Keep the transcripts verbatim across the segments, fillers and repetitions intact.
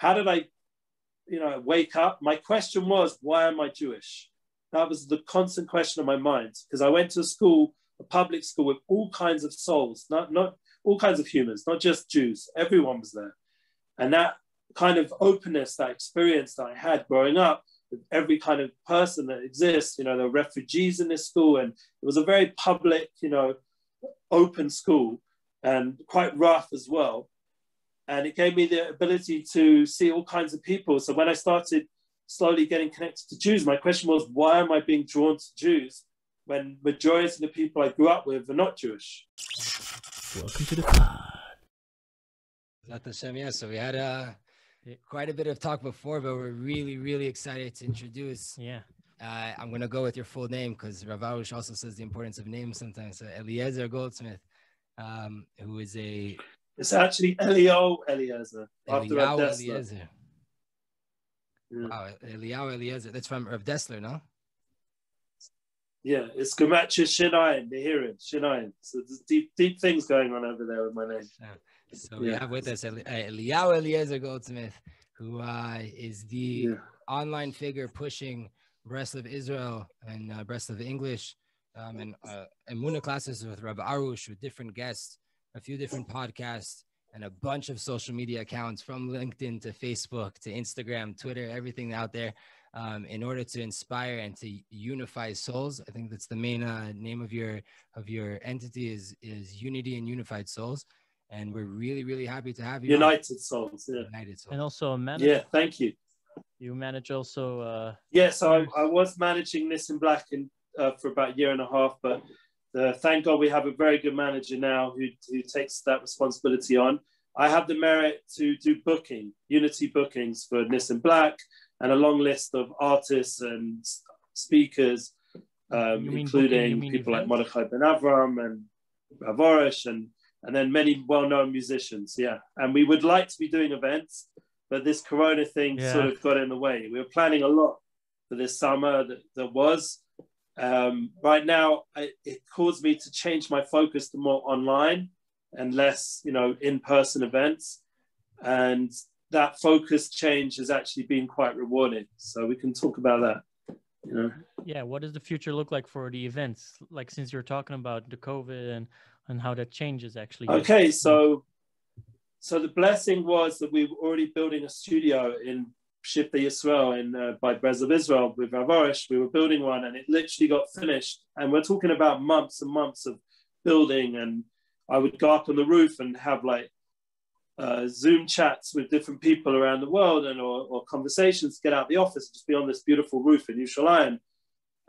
How did I, you know, wake up? My question was, why am I Jewish? That was the constant question in my mind, because I went to a school, a public school with all kinds of souls, not, not all kinds of humans, not just Jews. Everyone was there. And that kind of openness, that experience that I had growing up with every kind of person that exists, you know, there were refugees in this school, and it was a very public, you know, open school, and quite rough as well. And it gave me the ability to see all kinds of people. So when I started slowly getting connected to Jews, my question was, why am I being drawn to Jews when majority of the people I grew up with are not Jewish? Welcome to the pod. Yeah, so we had a quite a bit of talk before, but we're really, really excited to introduce. Yeah. Uh, I'm going to go with your full name because Rav Arush also says the importance of names sometimes. So Eliezer Goldsmith, um, who is a... It's actually Eliyahu Eliezer. After Eliyahu Rav Dessler. Eliezer. Yeah. Wow, Eliyahu Eliezer. That's from Rav Dessler, no? Yeah, it's Gematria Shinayim, Nehirim, Shinayim. So there's deep, deep things going on over there with my name. Yeah. So yeah. We have with us Eli- Eliyahu Eliezer Goldsmith, who uh, is the yeah. online figure pushing Breslov Israel and uh, Breslov English, um, and uh, Muna classes with Rav Arush, with different guests, a few different podcasts, and a bunch of social media accounts from LinkedIn to Facebook to Instagram, Twitter, everything out there, um, in order to inspire and to unify souls. I think that's the main uh, name of your of your entity is is Unity and Unified Souls. And we're really, really happy to have you. United Souls, yeah. United Souls. And also a manager. Yeah, thank you. You manage also... Uh... Yeah, so I, I was managing Nissim Black in, uh, for about a year and a half, but uh, thank God we have a very good manager now who, who takes that responsibility on. I have the merit to do booking, Unity bookings for Nissim Black, and a long list of artists and speakers, um, including people like Mordechai Ben Avram and Rav Arush and... and then many well-known musicians, yeah. And we would like to be doing events, but this Corona thing yeah. sort of got in the way. We were planning a lot for this summer that, that was. Um, right now, I, it caused me to change my focus to more online and less, you know, in-person events. And that focus change has actually been quite rewarding. So we can talk about that. You know? Yeah, what does the future look like for the events? Like, since you're talking about the COVID and... and how that changes actually. Okay, so so the blessing was that we were already building a studio in Shifta Yisrael in, uh, by Breslov Israel with Rav Arush. We were building one and it literally got finished. And we're talking about months and months of building. And I would go up on the roof and have like uh, Zoom chats with different people around the world and or, or conversations to get out of the office and just be on this beautiful roof in Yerushalayim.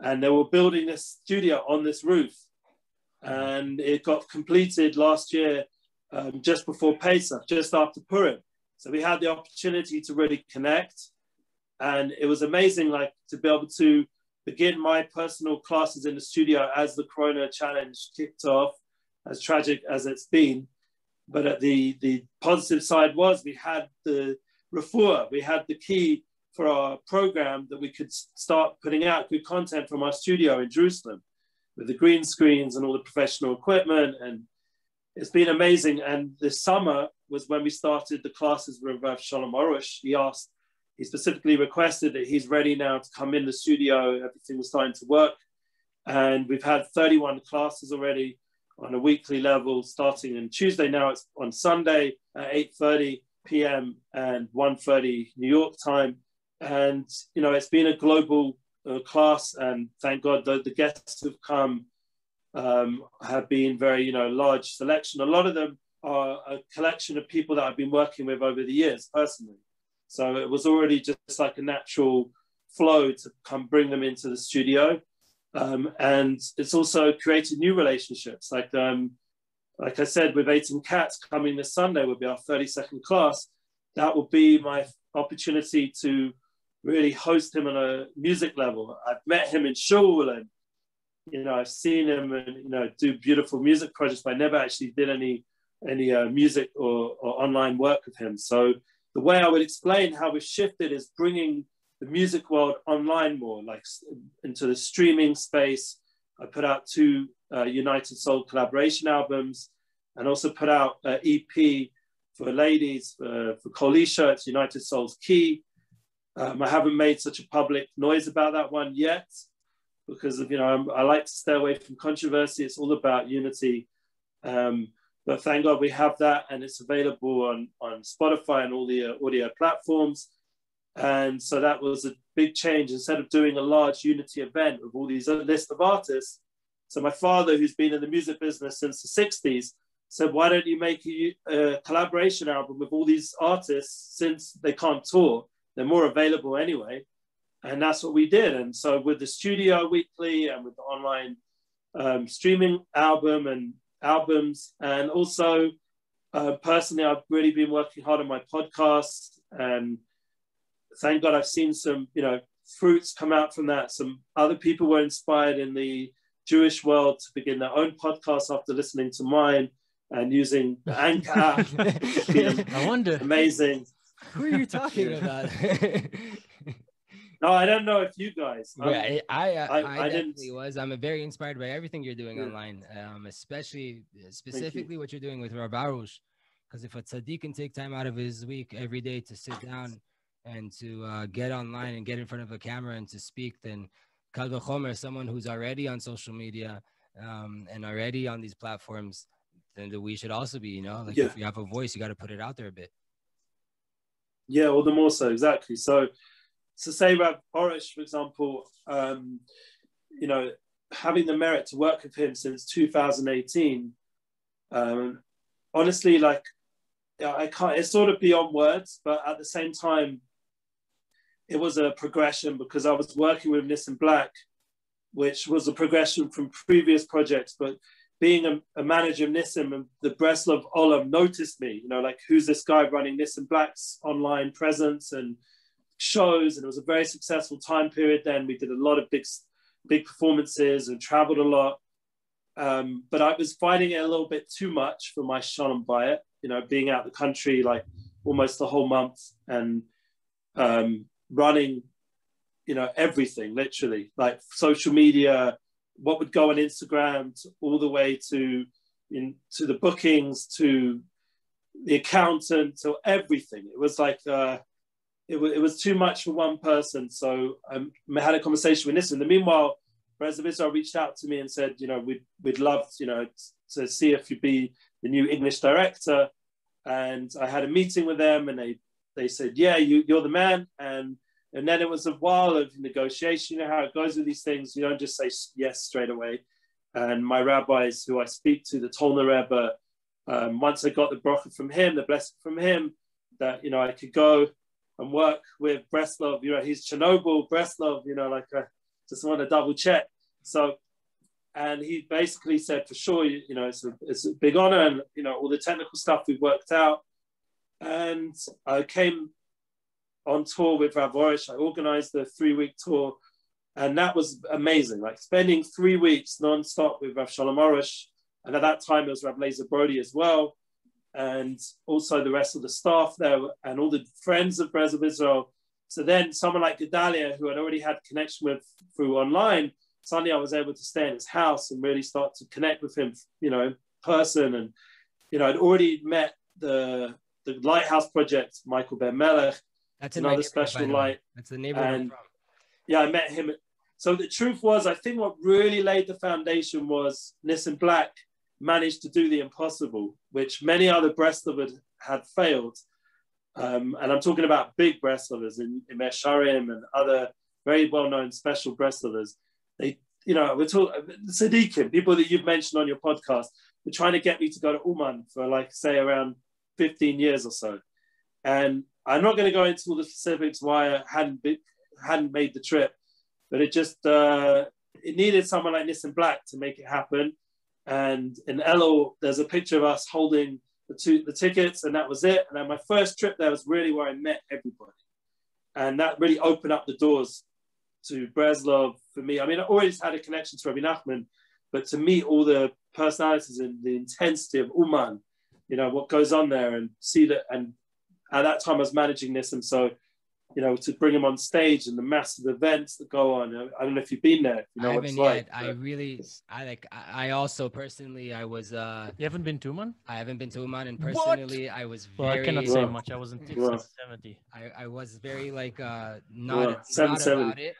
And they were building this studio on this roof. And it got completed last year, um, just before Pesach, just after Purim. So we had the opportunity to really connect. And it was amazing, like, to be able to begin my personal classes in the studio as the Corona challenge kicked off, as tragic as it's been. But at the, the positive side was we had the refuah, we had the key for our program that we could start putting out good content from our studio in Jerusalem, with the green screens and all the professional equipment. And it's been amazing. And this summer was when we started the classes with Rav Shalom Arush. He asked, he specifically requested that he's ready now to come in the studio. Everything was starting to work. And we've had thirty-one classes already on a weekly level, starting on Tuesday. Now it's on Sunday at eight thirty p.m. and one thirty New York time. And, you know, it's been a global Uh, class, and thank God the, the guests who've come um, have been very, you know, large selection. A lot of them are a collection of people that I've been working with over the years personally. So it was already just like a natural flow to come bring them into the studio. Um, and it's also created new relationships. Like um, like I said, with Aiden Katz coming this Sunday will be our thirty-second class. That will be my opportunity to really host him on a music level. I've met him in shul, and, you know, I've seen him and, you know, do beautiful music projects, but I never actually did any any uh, music or, or online work with him. So the way I would explain how we've shifted is bringing the music world online more, like into the streaming space. I put out two uh, United Soul collaboration albums and also put out an E P for ladies, for, for Kolisha, it's United Souls Key. Um, I haven't made such a public noise about that one yet because of, you know, I'm, I like to stay away from controversy. It's all about unity. Um, but thank God we have that, and it's available on, on Spotify and all the uh, audio platforms. And so that was a big change. Instead of doing a large unity event with all these other list of artists, so my father, who's been in the music business since the sixties, said, why don't you make a, a collaboration album with all these artists since they can't tour? They're more available anyway. And that's what we did. And so with the Studio Weekly and with the online um, streaming album and albums, and also uh, personally, I've really been working hard on my podcast, and thank God I've seen some, you know, fruits come out from that. Some other people were inspired in the Jewish world to begin their own podcast after listening to mine and using the Anchor app. It's been I wonder. Amazing. Who are you talking about? No, I don't know if you guys. Um, yeah, I, I, I, I, I definitely didn't... was. I'm very inspired by everything you're doing yeah. online, um, especially, specifically you. what you're doing with Rav Arush. Because if a tzaddik can take time out of his week every day to sit down and to uh, get online and get in front of a camera and to speak, then Kal Vachomer, someone who's already on social media um, and already on these platforms, then the, we should also be, you know, like yeah. if you have a voice, you got to put it out there a bit. Yeah, all the more so, exactly. So, so say Rav Arush, for example, um, you know, having the merit to work with him since two thousand eighteen, um, honestly, like, I can't, it's sort of beyond words, but at the same time, it was a progression because I was working with Nissim Black, which was a progression from previous projects. But being a, a manager of Nissim, and the Breslov Olam noticed me, you know, like, who's this guy running Nissim Black's online presence and shows? And it was a very successful time period then. We did a lot of big, big performances and traveled a lot. Um, but I was finding it a little bit too much for my Shalom Bayit, you know, being out of the country like almost the whole month and um, running, you know, everything literally, like social media, what would go on Instagram, to, all the way to in to the bookings, to the accountant, to everything. It was like uh, it, w- it was too much for one person. So um, I had a conversation with Nissim. In the meanwhile, Breslov Israel reached out to me and said, you know, we'd we'd love, you know, to see if you'd be the new English director. And I had a meeting with them, and they they said, yeah, you, you're the man. And and then it was a while of negotiation. You know how it goes with these things. You don't just say yes straight away. And my rabbis who I speak to, the Tolna Rebbe, um, once I got the bracha from him, the blessing from him, that, you know, I could go and work with Breslov. You know, he's Chernobyl, Breslov, you know, like I just want to double check. So, and he basically said, for sure, you, you know, it's a, it's a big honor, and, you know, all the technical stuff we've worked out. And I came on tour with Rav Arush. I organized the three-week tour, and that was amazing. Like, spending three weeks non-stop with Rav Shalom Arush, and at that time, it was Rav Lazer Brody as well, and also the rest of the staff there, and all the friends of Breslov Israel. So then someone like Gedalia, who I'd already had connection with through online, suddenly I was able to stay in his house and really start to connect with him, you know, in person. And, you know, I'd already met the the Lighthouse Project, Michael Ben Melech. That's another special light. That's the neighborhood. Yeah, I met him. So the truth was, I think what really laid the foundation was Nissim Black managed to do the impossible, which many other Breslovers had failed. Um, and I'm talking about big Breslovers in, in Me'ah She'arim and other very well-known special Breslovers. They, you know, we're talking Tzaddikim, people that you've mentioned on your podcast, were trying to get me to go to Uman for, like, say, around fifteen years or so. And I'm not going to go into all the specifics why I hadn't be, hadn't made the trip, but it just, uh, it needed someone like Nissim Black to make it happen. And in Elul, there's a picture of us holding the two the tickets, and that was it. And then my first trip there was really where I met everybody. And that really opened up the doors to Breslov for me. I mean, I always had a connection to Rabbi Nachman, but to meet all the personalities and the intensity of Uman, you know, what goes on there, and see that. And at that time I was managing Nissim, so you know, to bring him on stage and the massive events that go on. I don't know if you've been there. If you know I what it's yet. like. I really, I like, I also personally, I was. Uh, you haven't been to Uman? I haven't been to Uman, and personally, what? I was very. Well, I cannot say much. I wasn't seventy. I, I was very like uh, not, not about it.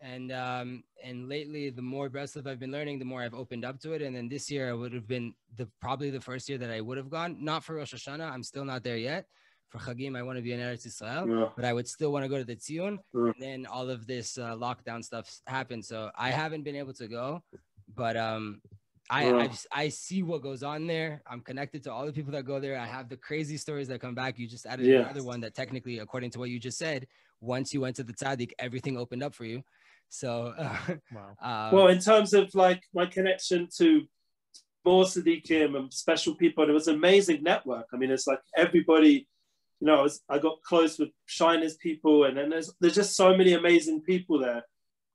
And um, and lately, the more Breslov I've been learning, the more I've opened up to it. And then this year, I would have been the probably the first year that I would have gone. Not for Rosh Hashanah. I'm still not there yet. For Chagim, I want to be in Eretz Yisrael, yeah. but I would still want to go to the Tziyun. Yeah. And then all of this uh, lockdown stuff happened, so I haven't been able to go. But um, I, yeah. I, just, I see what goes on there. I'm connected to all the people that go there. I have the crazy stories that come back. You just added yes. another one that technically, according to what you just said, once you went to the Tzaddik, everything opened up for you. So, uh, wow. um, well, in terms of like my connection to more Tzaddikim and special people, it was an amazing network. I mean, it's like everybody. You know, I, was, I got close with Shiner's people, and then there's there's just so many amazing people there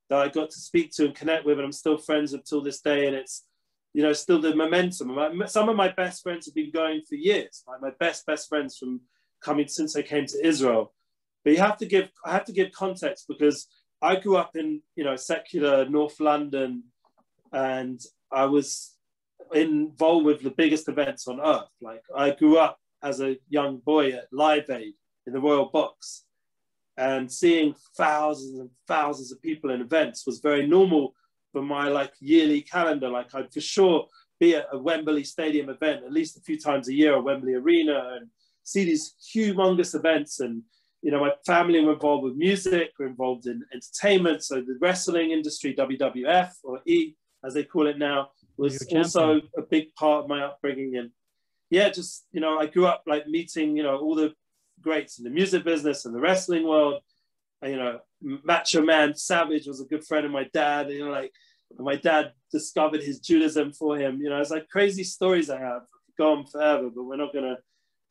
that I got to speak to and connect with, and I'm still friends until this day. And it's, you know, still the momentum. Some of my best friends have been going for years. Like my best best friends from coming since I came to Israel. But you have to give I have to give context, because I grew up in you know secular North London, and I was involved with the biggest events on earth. Like I grew up as a young boy at Live Aid in the Royal Box, and seeing thousands and thousands of people in events was very normal for my like yearly calendar. Like I'd for sure be at a Wembley Stadium event at least a few times a year, or Wembley Arena, and see these humongous events. And you know, my family were involved with music, were involved in entertainment. So the wrestling industry, W W F or E as they call it now, was also a big part of my upbringing. And yeah, just, you know, I grew up like meeting, you know, all the greats in the music business and the wrestling world. And, you know, Macho Man Savage was a good friend of my dad. You know, like my dad discovered his Judaism for him. You know, it's like crazy stories I have gone forever, but we're not going to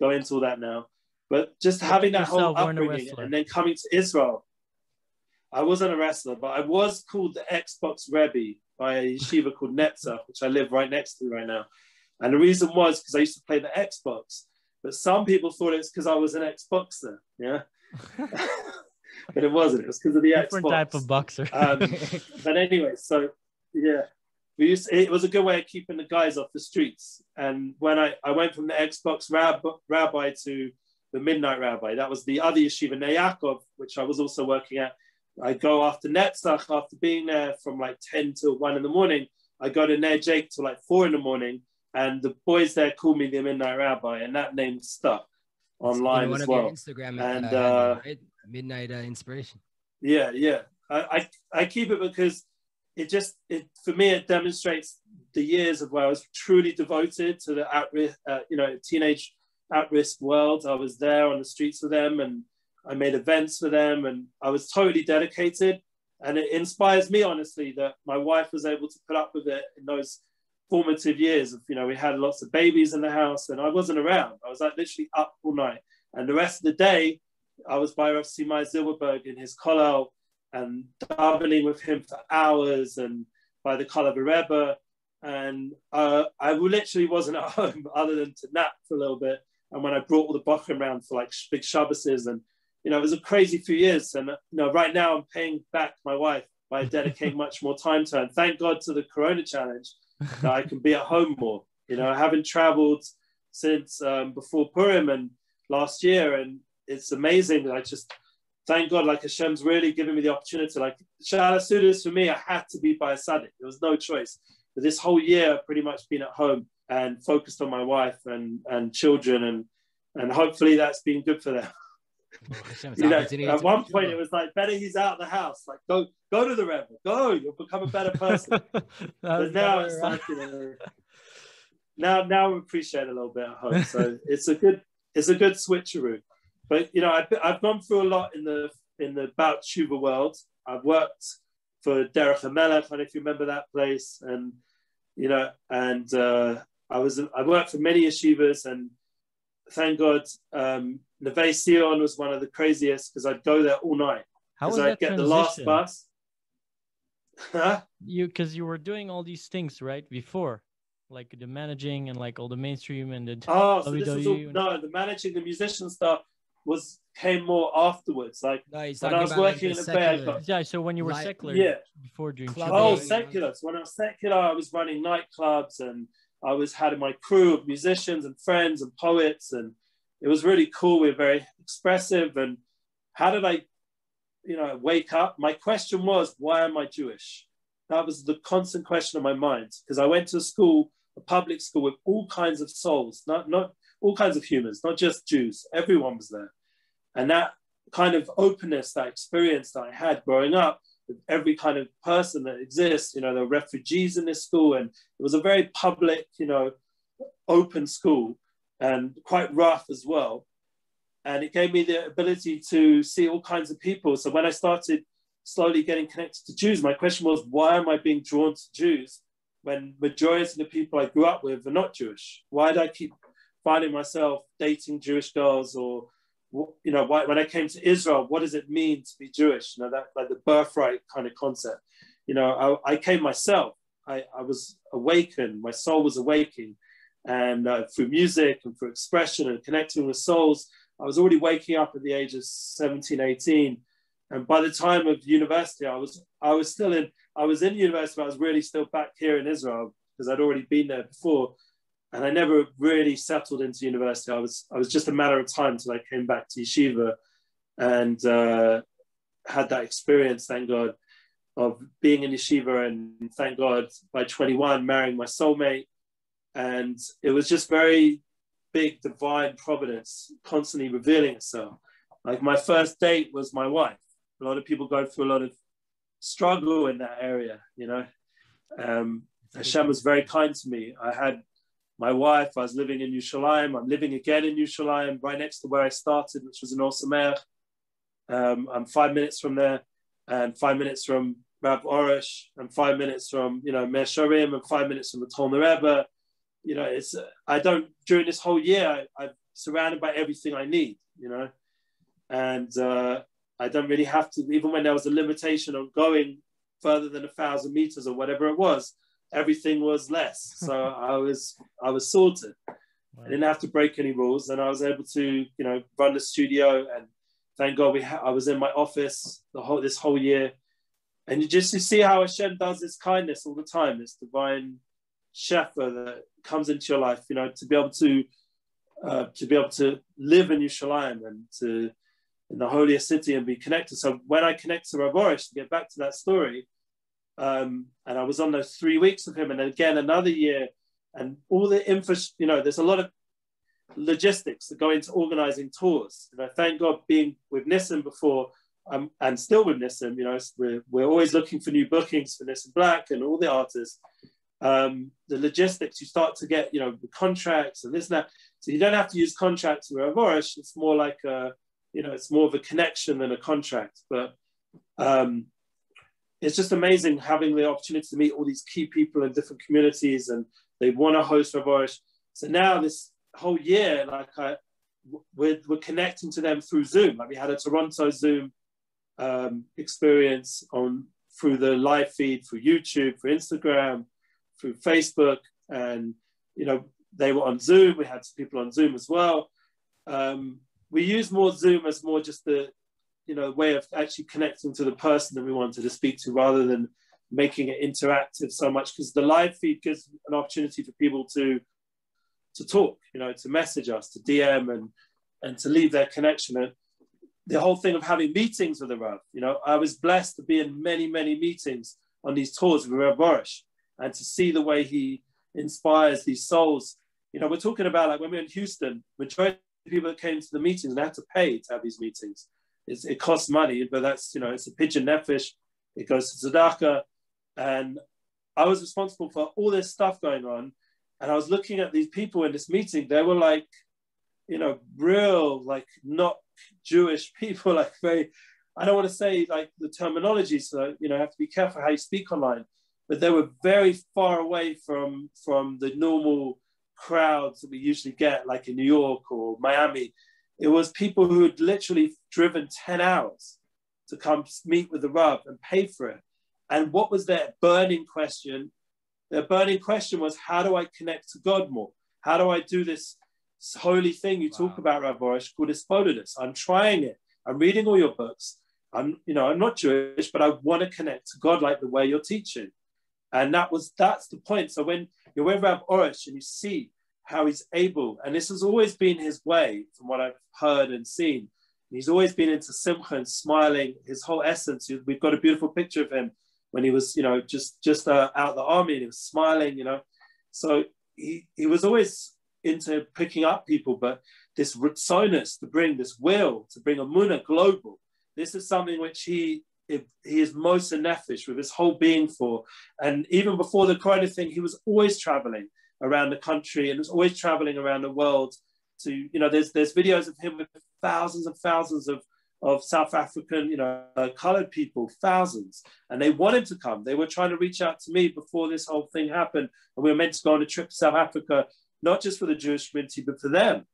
go into all that now. But just having that whole upbringing and then coming to Israel. I wasn't a wrestler, but I was called the Xbox Rebbe by a yeshiva called Netzach, which I live right next to right now. And the reason was because I used to play the Xbox, but some people thought it's because I was an ex-boxer, yeah? But it wasn't, it was because of the Xbox. Different type of boxer. um, but anyway, so yeah, we used to, it was a good way of keeping the guys off the streets. And when I, I went from the Xbox rab, rabbi to the Midnight Rabbi, that was the other yeshiva, Na'ar Yaakov, which I was also working at. I go after Netzach, after being there from like ten till one in the morning, I go to Na'ar Jake till like four in the morning. And the boys there called me the Midnight Rabbi, and that name stuck online one as well. Of your Instagram and uh, uh, Midnight uh, Inspiration. Yeah, yeah. I, I I keep it because it just it for me it demonstrates the years of where I was truly devoted to the at risk, uh, you know, teenage at risk world. I was there on the streets with them, and I made events for them, and I was totally dedicated. And it inspires me honestly that my wife was able to put up with it in those formative years of, you know, we had lots of babies in the house and I wasn't around. I was like literally up all night. And the rest of the day, I was by Rav Simaya in his kollel and davening with him for hours and by the kollel Rebbe. And uh, I literally wasn't at home other than to nap for a little bit. And when I brought all the bochum around for like big Shabbases and, you know, it was a crazy few years. And, you know, right now I'm paying back my wife by dedicating much more time to her. And thank God to the Corona Challenge, that I can be at home more. You know, I haven't traveled since um, before Purim and last year, and it's amazing that I just, thank God, like Hashem's really given me the opportunity. Like, Shal HaSudas for me, I had to be by a Saddik. There was no choice. But this whole year, I've pretty much been at home and focused on my wife and, and children, and, and hopefully that's been good for them. Well, you know, at one point, it was like, better he's out of the house. Like, go go to the rebel. Go, you'll become a better person. But now it's right. like, you know, now now we appreciate a little bit at home. So it's a good it's a good switcheroo. But you know, I've I've gone through a lot in the in the Bat Shuva world. I've worked for Derech HaMelech, and if you remember that place, and you know, and uh, I was I worked for many yeshivas, and thank God. Um, Neve Sion was one of the craziest because I'd go there all night. How was that transition? I'd get the last bus. you because you were doing all these things right before, like the managing and like all the mainstream and the oh, so this was all, no, the managing, the musician stuff was came more afterwards. Like no, when I was working like in a bed. Got, yeah, so when you were like, secular, yeah, before doing club, oh, secular. So when I was secular, I was running nightclubs, and I was had my crew of musicians and friends and poets, and it was really cool. We were very expressive. And how did I, you know, wake up? My question was, why am I Jewish? That was the constant question in my mind, because I went to a school, a public school, with all kinds of souls, not not all kinds of humans, not just Jews. Everyone was there. And that kind of openness, that experience that I had growing up with every kind of person that exists, you know, there were refugees in this school, and it was a very public, you know, open school, and quite rough as well. And it gave me the ability to see all kinds of people. So when I started slowly getting connected to Jews, my question was, why am I being drawn to Jews when majority of the people I grew up with are not Jewish? Why did I keep finding myself dating Jewish girls? Or, you know, why, when I came to Israel, what does it mean to be Jewish? You know, that like the birthright kind of concept. You know, I, I came myself. I, I was awakened. My soul was awakening. And uh, through music and through expression and connecting with souls, I was already waking up at the age of seventeen, eighteen. And by the time of university, I was I was still in, I was in university, but I was really still back here in Israel because I'd already been there before. And I never really settled into university. I was I was just a matter of time till I came back to yeshiva and uh, had that experience, thank God, of being in yeshiva, and thank God by twenty-one, marrying my soulmate. And it was just very big divine providence constantly revealing itself. Like my first date was my wife. A lot of people go through a lot of struggle in that area, you know. Um, Hashem was very kind to me. I had my wife, I was living in Yerushalayim. I'm living again in Yerushalayim, right next to where I started, which was in Orsamer. Um, I'm five minutes from there, and five minutes from Rav Arush, and five minutes from, you know, Me'ah She'arim, and five minutes from the Tolna Rebbe. You know, it's, I don't, during this whole year, I, I'm surrounded by everything I need, you know. And uh, I don't really have to, even when there was a limitation on going further than a thousand meters or whatever it was, everything was less. So I was, I was sorted. Wow. I didn't have to break any rules. And I was able to, you know, run the studio, and thank God we ha I was in my office the whole, this whole year. And you just you see how Hashem does this kindness all the time, this divine shepherd that comes into your life, you know, to be able to, uh, to be able to live in Yerushalayim and to, in the holiest city, and be connected. So when I connect to Rav Arush, to get back to that story, um, and I was on those three weeks with him, and again another year, and all the info, you know, there's a lot of logistics that go into organizing tours. And I thank God being with Nissim before, um, and still with Nissim, you know, we're, we're always looking for new bookings for Nissim Black and all the artists. Um, the logistics, you start to get, you know, the contracts and this and that. So you don't have to use contracts with Rav Arush. It's more like a, you know, it's more of a connection than a contract. But um, it's just amazing having the opportunity to meet all these key people in different communities, and they want to host Rav Arush. So now this whole year, like I, we're, we're connecting to them through Zoom. Like we had a Toronto Zoom um, experience on through the live feed, through YouTube, through Instagram, through Facebook. And, you know, they were on Zoom. We had some people on Zoom as well. Um, We use more Zoom as more just the, you know, way of actually connecting to the person that we wanted to speak to, rather than making it interactive so much, because the live feed gives an opportunity for people to to talk, you know, to message us, to D M, and and to leave their connection. And the whole thing of having meetings with the Rav, you know, I was blessed to be in many, many meetings on these tours with Rav Arush, and to see the way he inspires these souls. You know, we're talking about like when we were in Houston, we're trying people that came to the meetings, and had to pay to have these meetings. It's, it costs money, but that's, you know, it's a pigeon nefesh. It goes to tzedakah. And I was responsible for all this stuff going on. And I was looking at these people in this meeting. They were like, you know, real, like not Jewish people. Like very, I don't want to say like the terminology, so, you know, have to be careful how you speak online, but they were very far away from, from the normal crowds that we usually get, like in New York or Miami. It was people who had literally driven ten hours to come meet with the Rav and pay for it. And what was their burning question? Their burning question was, how do I connect to God more? How do I do this holy thing you wow. talk about, Rav Arush, called Espodilus. I'm trying it. I'm reading all your books. I'm, you know, I'm not Jewish, but I want to connect to God like the way you're teaching. And that was, that's the point. So when you're with Rav Arush and you see how he's able, and this has always been his way from what I've heard and seen. He's always been into simcha and smiling, his whole essence. We've got a beautiful picture of him when he was, you know, just, just uh, out the army, and he was smiling, you know. So he, he was always into picking up people, but this sonus to bring, this will to bring Amunah global, this is something which he he is most nefesh with his whole being for. And even before the corona thing, he was always traveling around the country and was always traveling around the world to, you know, there's there's videos of him with thousands and thousands of, of South African, you know, uh, colored people, thousands. And they wanted to come. They were trying to reach out to me before this whole thing happened. And we were meant to go on a trip to South Africa, not just for the Jewish community, but for them.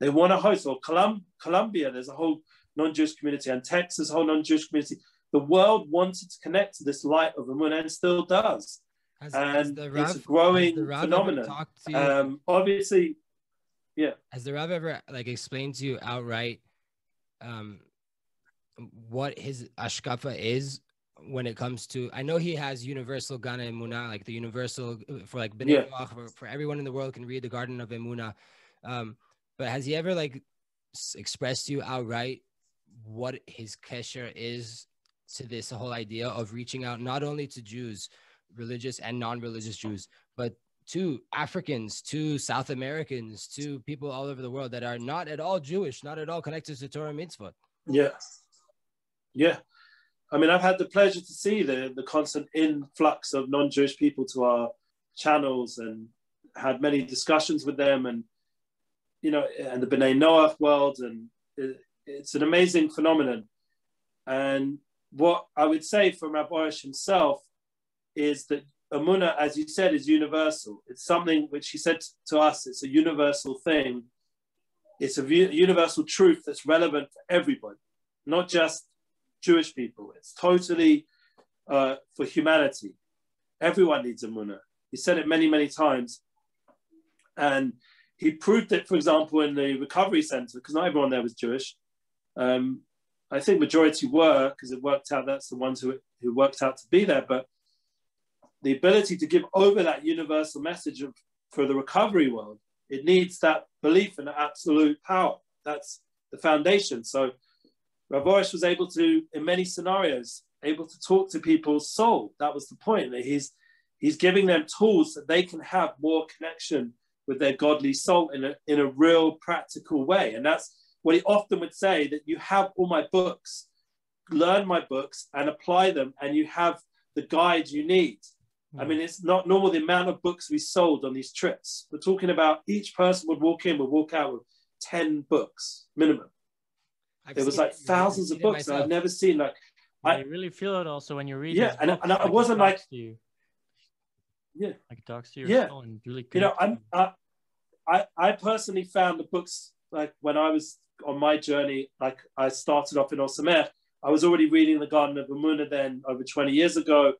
They want to host, or Colum- Colombia, there's a whole non-Jewish community, and Texas, a whole non-Jewish community. The world wanted to connect to this light of Amunah and still does. Has, and has Rav, it's a growing phenomenon. Um, obviously, yeah. Has the Rav ever like explained to you outright um, what his Ashkafa is when it comes to, I know he has universal Gana Emunah, like the universal for like Bnei yeah. Noach, for, for everyone in the world can read the Garden of Emunah. Um, but has he ever like expressed to you outright what his kesher is to this whole idea of reaching out not only to Jews, religious and non-religious Jews, but to Africans, to South Americans, to people all over the world that are not at all Jewish, not at all connected to Torah mitzvot? Yeah. Yeah. I mean, I've had the pleasure to see the, the constant influx of non-Jewish people to our channels and had many discussions with them and, you know, and the B'nai Noach world. And it, it's an amazing phenomenon. And what I would say from Rav Arush himself is that Amunah, as you said, is universal. It's something which he said to us, it's a universal thing. It's a universal truth that's relevant for everybody, not just Jewish people. It's totally uh, for humanity. Everyone needs Amunah. He said it many, many times. And he proved it, for example, in the recovery center, because not everyone there was Jewish. Um, I think majority were, because it worked out, that's the ones who, who worked out to be there, but the ability to give over that universal message of, for the recovery world, it needs that belief in absolute power. That's the foundation. So Rav Arush was able to, in many scenarios, able to talk to people's soul. That was the point, that he's, he's giving them tools that they can have more connection with their godly soul in a, in a real practical way. And that's what he often would say, that you have all my books, learn my books and apply them, and you have the guide you need. I mean, it's not normal the amount of books we sold on these trips. We're talking about each person would walk in, would walk out with ten books minimum. I've there was like thousands of books that I've never seen. Like, I, I really feel it also when you read. Yeah, and, books, and I, like I wasn't like, to you. yeah, like it talks to your yeah. soul and really. You know, I'm, I, I, I personally found the books like when I was on my journey. Like I started off in Osamer. I was already reading the Garden of Amunah then over twenty years ago.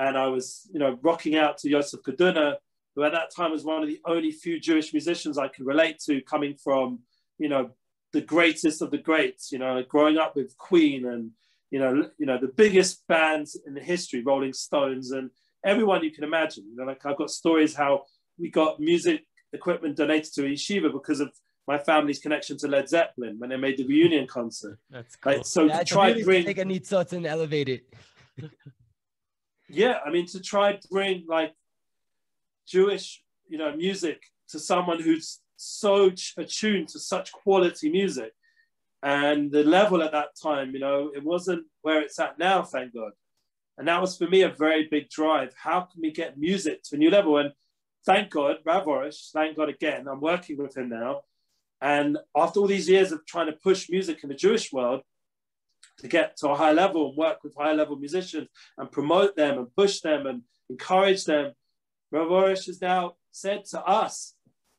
And I was, you know, rocking out to Yosef Kaduna, who at that time was one of the only few Jewish musicians I could relate to, coming from, you know, the greatest of the greats, you know, growing up with Queen and, you know, you know, the biggest bands in the history, Rolling Stones and everyone you can imagine. You know, like I've got stories how we got music equipment donated to Yeshiva because of my family's connection to Led Zeppelin when they made the reunion concert. That's cool. Like, so yeah, to try to bring... take a nitzot and elevate it. Yeah, I mean, to try to bring like Jewish, you know, music to someone who's so attuned to such quality music, and the level at that time, you know, it wasn't where it's at now, thank God. And that was for me a very big drive. How can we get music to a new level? And thank God, Rav Arush, thank God again, I'm working with him now. And after all these years of trying to push music in the Jewish world, to get to a high level and work with high level musicians and promote them and push them and encourage them, Rav Arush has now said to us,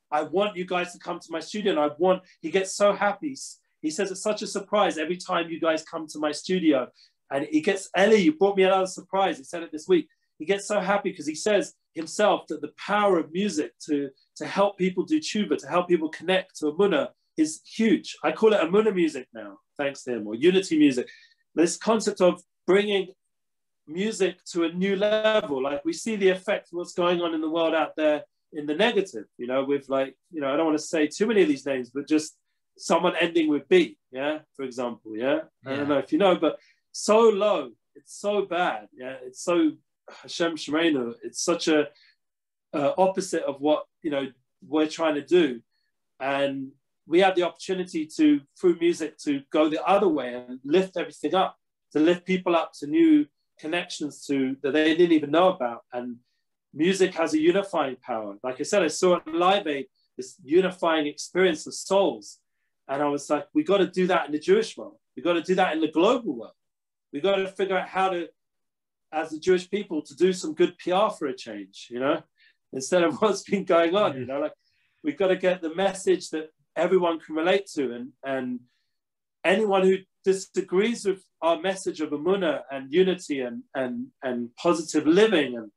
I want you guys to come to my studio. And I want, he gets so happy. He says it's such a surprise every time you guys come to my studio. And he gets, Ellie, you brought me another surprise. He said it this week. He gets so happy because he says himself that the power of music to, to help people do tshuva, to help people connect to Amunah is huge. I call it Amunah music now, thanks to him, or unity music. This concept of bringing music to a new level, like we see the effect of what's going on in the world out there in the negative, you know, with like, you know, I don't want to say too many of these names, but just someone ending with B, yeah, for example, yeah? yeah. I don't know if you know, but so low, it's so bad, yeah? It's so, Hashem Shemreinu, it's such a uh, opposite of what, you know, we're trying to do. And we have the opportunity to, through music, to go the other way and lift everything up, to lift people up to new connections to that they didn't even know about. And music has a unifying power. Like I said, I saw at Live Aid this unifying experience of souls, and I was like, we got to do that in the Jewish world. We got to do that in the global world. We got to figure out how to, as the Jewish people, to do some good P R for a change, you know, instead of what's been going on. You know, like we've got to get the message that everyone can relate to, and and anyone who disagrees with our message of Amunah and unity and, and, and positive living and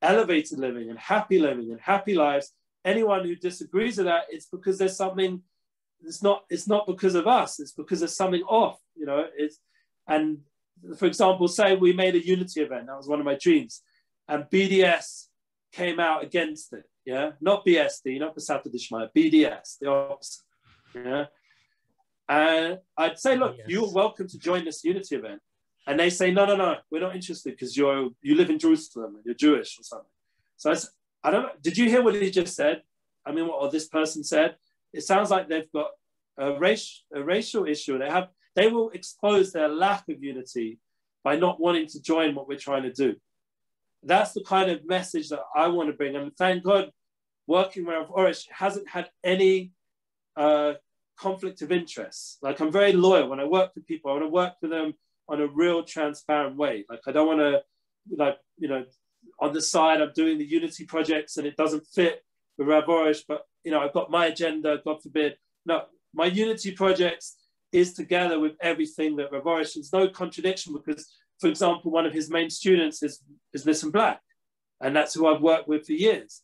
elevated living and happy living and happy lives, anyone who disagrees with that, it's because there's something, it's not, it's not because of us, it's because there's something off, you know. It's, and for example, say we made a unity event, that was one of my dreams, and B D S came out against it, yeah? Not B S D, not Pesata Dishmaya, B D S, the opposite, yeah? And I'd say, look, yes, you're welcome to join this unity event. And they say, no, no, no, we're not interested because you're you live in Jerusalem and you're Jewish or something. So I, said, I don't know. Did you hear what he just said? I mean, what or this person said? It sounds like they've got a, race, a racial issue. They have. They will expose their lack of unity by not wanting to join what we're trying to do. That's the kind of message that I want to bring. And thank God, working with Rav Arush hasn't had any uh, conflict of interest. Like, I'm very loyal. When I work with people, I want to work with them on a real transparent way. Like, I don't want to, like, you know, on the side, I'm doing the unity projects and it doesn't fit with Rav Arush, but, you know, I've got my agenda, God forbid. No, my unity projects is together with everything that Rav Arush, there's no contradiction, because, for example, one of his main students is, is Nissim Black, and that's who I've worked with for years.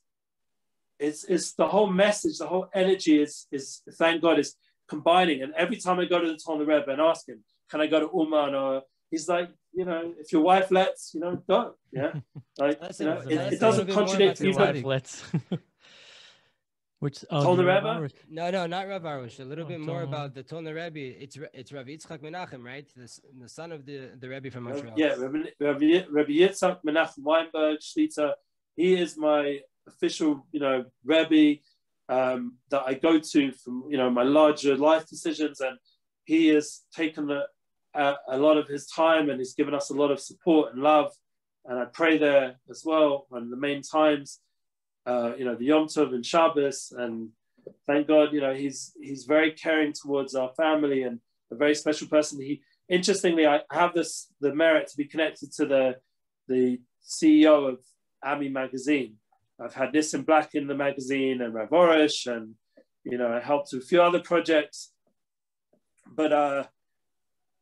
It's, it's the whole message, the whole energy is, is thank God, is combining. And every time I go to the Tolna Rebbe and ask him, can I go to Uman? Or he's like, you know, if your wife lets, you know, go. Yeah. Like, you know, it, it, it doesn't contradict people. Which oh, Tolna Rebbe? No, no, not Rav Arush. A little oh, bit more Tolna. About the Tolna Rebbe. It's it's Rav Yitzchak Menachem, right? The, the son of the, the Rebbe from Montreal. Yeah, Rav Yitzchak Menachem Weinberg, Shlita. He is my official, you know, Rebbe um, that I go to from, you know, my larger life decisions, and he has taken a, a, a lot of his time and he's given us a lot of support and love. And I pray there as well on the main times, uh, you know, the Yom Tov and Shabbos. And thank God, you know, he's he's very caring towards our family and a very special person. He, interestingly, I have this the merit to be connected to the the C E O of A M I Magazine. I've had Nissim Black in the magazine and Rav Arush, and, you know, I helped with a few other projects. But uh,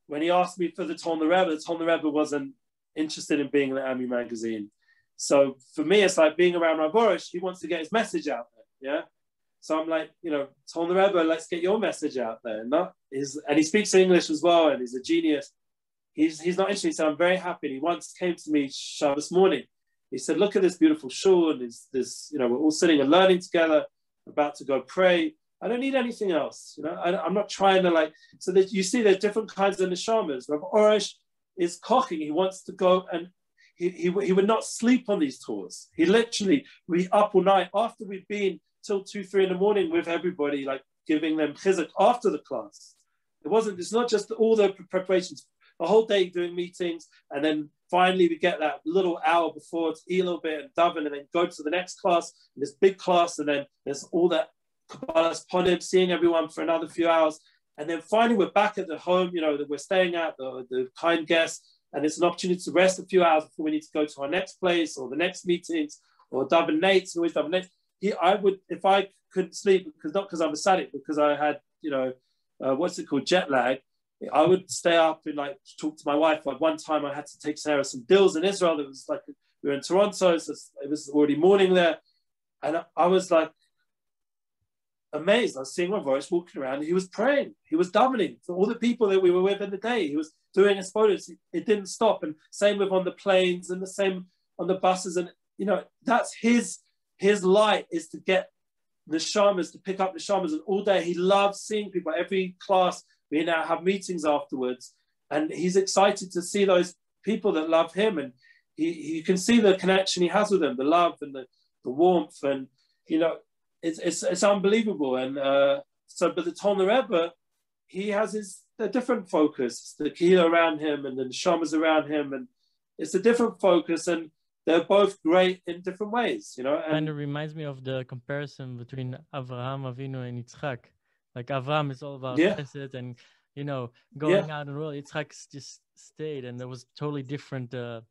when he asked me for the Tolna Rebbe, the Tolna Rebbe wasn't interested in being in the A M I Magazine. So for me, it's like being around Rav Arush, he wants to get his message out there, yeah? So I'm like, you know, Tolna Rebbe, let's get your message out there. Not his, and he speaks English as well, and he's a genius. He's, he's not interested, so I'm very happy. And he once came to me Shabbos morning. He said, look at this beautiful shul, and this, this, you know, we're all sitting and learning together, about to go pray. I don't need anything else, you know, I, I'm not trying to like, so that you see there's different kinds of neshamas. Rav Arush is cocking, he wants to go, and he, he, he would not sleep on these tours. He literally, we up all night, after we've been till two, three in the morning with everybody, like giving them chizuk after the class. It wasn't, it's not just all the preparations, the whole day doing meetings, and then finally, we get that little hour before to eat a little bit and daven, and then go to the next class, and this big class, and then there's all that Kabbalah's Ponim, seeing everyone for another few hours. And then finally, we're back at the home, you know, that we're staying at, the, the kind guests, and it's an opportunity to rest a few hours before we need to go to our next place or the next meetings or daven nates, always daven nates. He, I would, if I couldn't sleep, because not because I'm a Sadik, because I had, you know, uh, what's it called, jet lag, I would stay up and like talk to my wife. Like one time I had to take care of some deals in Israel. That was like, we were in Toronto, so it was already morning there. And I was like, amazed. I was seeing my voice walking around, and he was praying. He was davening for all the people that we were with in the day. He was doing his photos. It didn't stop. And same with on the planes, and the same on the buses. And, you know, that's his, his light is to get neshamas, to pick up neshamas. And all day he loves seeing people. Every class, we now have meetings afterwards. And he's excited to see those people that love him. And he, you can see the connection he has with them, the love and the, the warmth. And, you know, it's, it's, it's unbelievable. And uh, so, but the Tolna Rebbe, he has his a different focus. The Kehillah around him and the neshamas around him. And it's a different focus. And they're both great in different ways, you know. And, and it reminds me of the comparison between Avraham Avinu and Yitzchak. Like Avraham is all about yeah. chesed and, you know, going yeah. out and the world. Yitzchak just stayed, and there was totally different uh,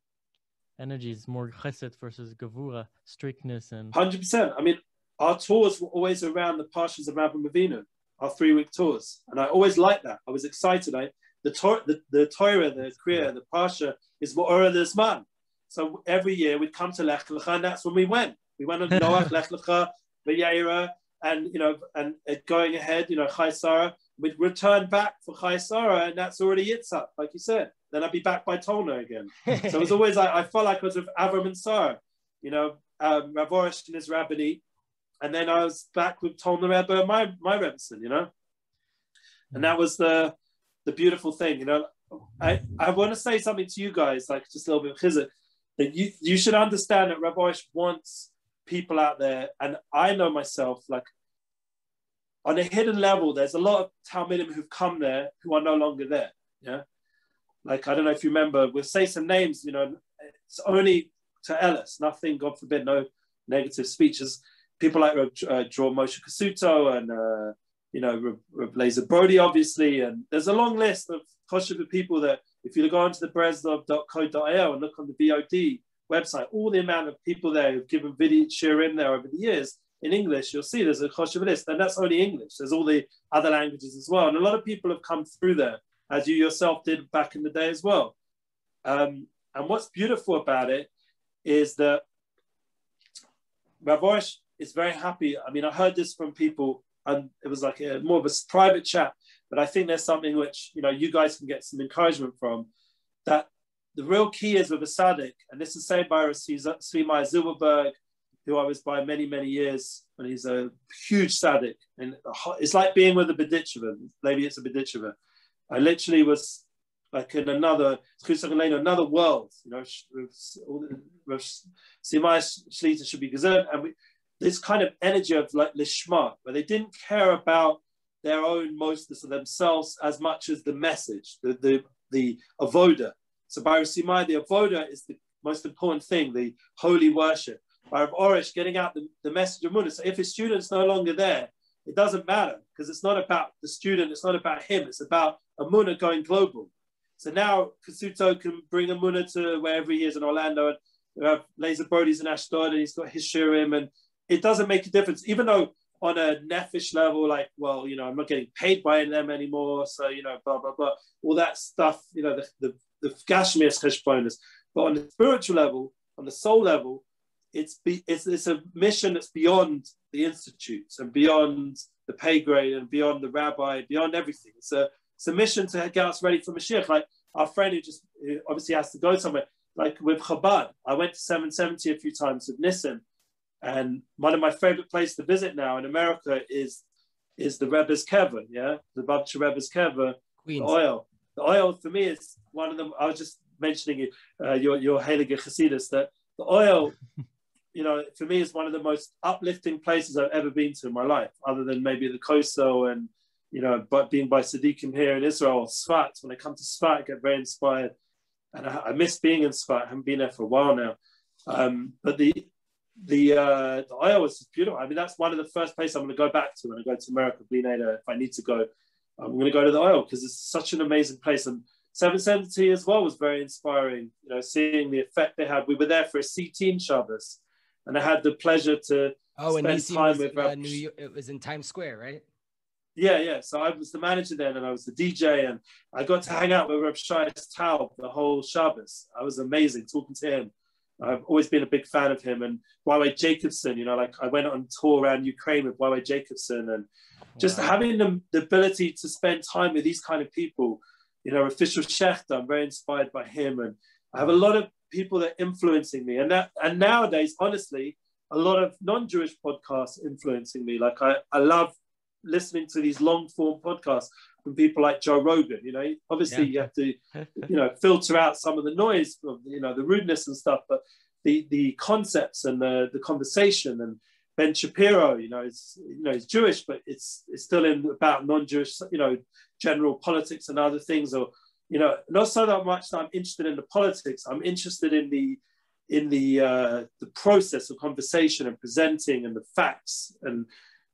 energies, more chesed versus gavura, strictness. And one hundred percent. I mean, our tours were always around the parshas of Avraham Avinu, our three-week tours. And I always liked that. I was excited. I The, tor- the, the Torah, the Kriya, the Parsha is Ma'orah L'Zman. So every year we'd come to Lech Lecha, and that's when we went. We went on Noach, Lech Lecha, V'Yaira, and, you know, and going ahead, you know, Chai Sarah. We'd return back for Chai Sarah, and that's already Yitzhak, like you said. Then I'd be back by Tolna again. So it was always, I, I felt like I was with Avram and Sarah, you know, um, Rav Oresh and his Rabbani. And then I was back with Tolna Rebbe and my, my Rebbeson, you know. And that was the the beautiful thing, you know. I, I want to say something to you guys, like just a little bit of chizuk, that you, you should understand that Rav Oresh wants people out there, and I know myself, like, on a hidden level, there's a lot of Talmidim who've come there who are no longer there, yeah? Like, I don't know if you remember, we'll say some names, you know, it's only to Ellis, nothing, God forbid, no negative speeches. People like uh, Draw Moshe Kasuto and, uh, you know, Rav Lazer Brody, obviously. And there's a long list of Kosher people that, if you go onto the breslov dot co dot a l and look on the V O D website, all the amount of people there who've given video shiurim there over the years in English, you'll see there's a Kosher list. And that's only English. There's all the other languages as well. And a lot of people have come through there, as you yourself did back in the day as well. Um, and what's beautiful about it is that Rav Oresh is very happy. I mean, I heard this from people, and it was like a, more of a private chat, but I think there's something which, you know, you guys can get some encouragement from, that the real key is with a tzaddik, and this is said by Rav Simaya, who I was by many, many years, and he's a huge tzaddik, and it's like being with a B'ditcheva, maybe it's a B'ditcheva. I literally was like in another, another world, you know, Rav Simaya Shlita should be gazed, and we, this kind of energy of like lishma, where they didn't care about their own mostness of themselves as much as the message, the the, the avoda. So by Rav Simaya, the avoda is the most important thing, the holy worship. By Rav Oresh, getting out the, the message of Munah. So if his student's no longer there, it doesn't matter, because it's not about the student, it's not about him, it's about a Munah going global. So now Kasuto can bring a Munah to wherever he is in Orlando, and Rav Lazer Brody's in Ashdod, and he's got his shirim, and it doesn't make a difference, even though on a nefesh level, like, well, you know, I'm not getting paid by them anymore, so, you know, blah, blah, blah, all that stuff, you know, the the gashmias cheshbonos. But on the spiritual level, on the soul level, it's, be, it's it's a mission that's beyond the institutes and beyond the pay grade and beyond the rabbi, beyond everything. It's a, it's a mission to get us ready for Mashiach. Like our friend who just who obviously has to go somewhere, like with Chabad. I went to seven seventy a few times with Nissim. And one of my favorite places to visit now in America is is the Rebbe's Kever, yeah? The Babcha Rebbe's Kever, Queens. The oil. The oil for me is one of them. I was just mentioning it, uh, your, your Heilige Chassidus, that the oil, you know, for me is one of the most uplifting places I've ever been to in my life, other than maybe the Koso and, you know, but being by Siddiqim here in Israel, or Sfat. When I come to Sfat, I get very inspired. And I, I miss being in Sfat. I haven't been there for a while now. Um, but the... The uh, the oil was beautiful. I mean, that's one of the first places I'm going to go back to when I go to America, Blineda. If I need to go, I'm going to go to the oil because it's such an amazing place. And seven seventy as well was very inspiring, you know, seeing the effect they had. We were there for a C T Shabbos, and I had the pleasure to oh, spend and time was, with uh, New York. It was in Times Square, right? Yeah, yeah. So I was the manager then, and I was the D J, and I got to hang out with Reb Shai Taub the whole Shabbos. I was amazing talking to him. I've always been a big fan of him. And Y Y Jacobson, you know, like I went on tour around Ukraine with Y Y Jacobson, and just wow. having the, the ability to spend time with these kind of people, you know, official Shechter, I'm very inspired by him. And I have a lot of people that are influencing me. And that, and nowadays, honestly, a lot of non-Jewish podcasts influencing me. Like I, I love listening to these long form podcasts from people like Joe Rogan. You know, obviously yeah. you have to, you know, filter out some of the noise, of, you know, the rudeness and stuff, but the, the concepts and the, the conversation. And Ben Shapiro, you know, is, you know, he's Jewish, but it's, it's still in about non-Jewish, you know, general politics and other things, or, you know, not so that much that I'm interested in the politics. I'm interested in the, in the, uh, the process of conversation and presenting and the facts, and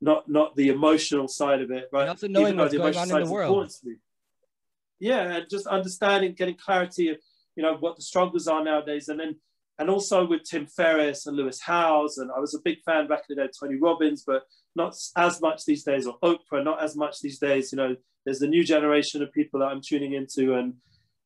not, not the emotional side of it, right? Not the knowing what's going on in the world. Yeah. And just understanding, getting clarity of, you know, what the struggles are nowadays. And then, and also with Tim Ferriss and Lewis Howes, and I was a big fan back in the day of Tony Robbins, but not as much these days, or Oprah, not as much these days. You know, there's the new generation of people that I'm tuning into, and,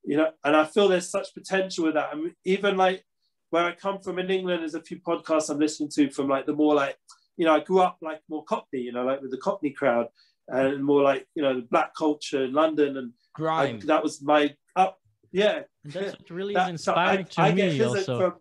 you know, and I feel there's such potential with that. I mean, even like where I come from in England, there's a few podcasts I'm listening to from like the more like, you know, I grew up like more Cockney, you know, like with the Cockney crowd, and more like, you know, the black culture in London, and grime. I, that was my up. Yeah, and that's what really that, is inspiring so I, to I me also. From,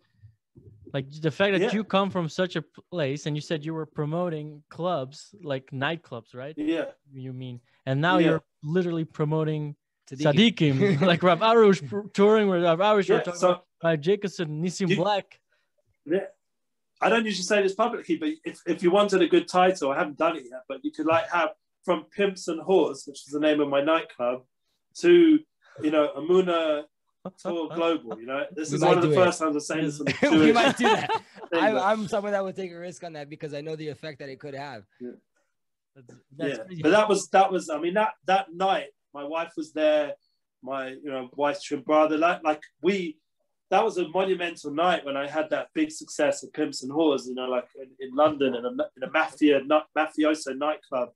like the fact that yeah. you come from such a place, and you said you were promoting clubs, like nightclubs, right? Yeah. You mean, and now yeah. you're literally promoting tzaddikim, tzaddikim like Rav Arush touring with Rav Arush, yeah, so, by Jacobson, Nissim you, Black. Yeah. I don't usually say this publicly, but if, if you wanted a good title, I haven't done it yet, but you could like have From Pimps and Whores, which is the name of my nightclub, to, you know, Amuna Tour Global, you know, this we is one of the first it. times I'm saying this. We might do that. I, I'm someone that would take a risk on that because I know the effect that it could have. Yeah, that's, that's yeah. but that was, that was, I mean, that, that night, my wife was there, my, you know, wife's twin brother, like, like we, that was a monumental night when I had that big success of Pimps and Whores, you know, like in, in London, in a, in a mafia, not, mafioso nightclub.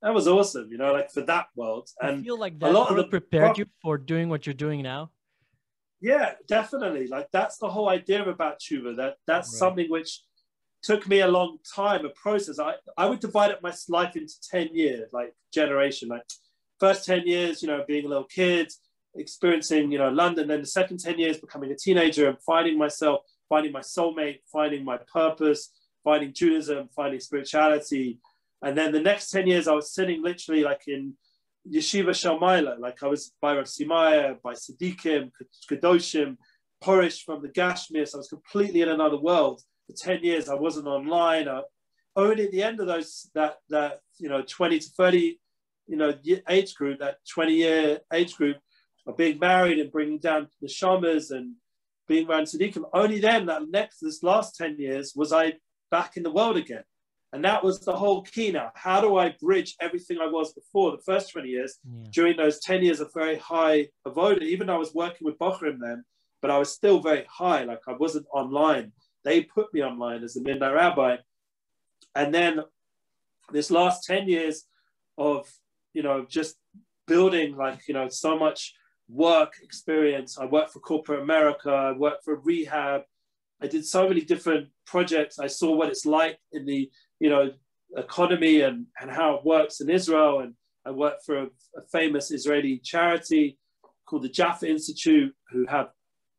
That was awesome, you know, like for that world. And I feel like that a lot of the prepared you for doing what you're doing now. Yeah, definitely. Like that's the whole idea about tshuva. That that's right. something which took me a long time, a process. I, I would divide up my life into ten years, like generation, like first ten years, you know, being a little kid, experiencing, you know, London, then the second ten years, becoming a teenager and finding myself, finding my soulmate, finding my purpose, finding Judaism, finding spirituality. And then the next ten years, I was sitting literally like in Yeshiva Shalmaila, like I was by Rav Simaya, by Siddiqim, Kadoshim, Porish from the Gashmir. So I was completely in another world. For ten years, I wasn't online. I, only at the end of those, that, that, you know, twenty to thirty, you know, age group, that twenty year age group of being married and bringing down the Shamas and being around Siddiqim. Only then, that next, this last ten years, was I back in the world again. And that was the whole key now. How do I bridge everything I was before the first twenty years? Yeah. During those ten years of very high avoda, even though I was working with Bochrim then, but I was still very high. Like I wasn't online. They put me online as a midnight rabbi. And then this last ten years of, you know, just building like, you know, so much work experience. I worked for corporate America. I worked for rehab. I did so many different projects. I saw what it's like in the, you know, economy and, and how it works in Israel. And I worked for a, a famous Israeli charity called the Jaffa Institute, who have,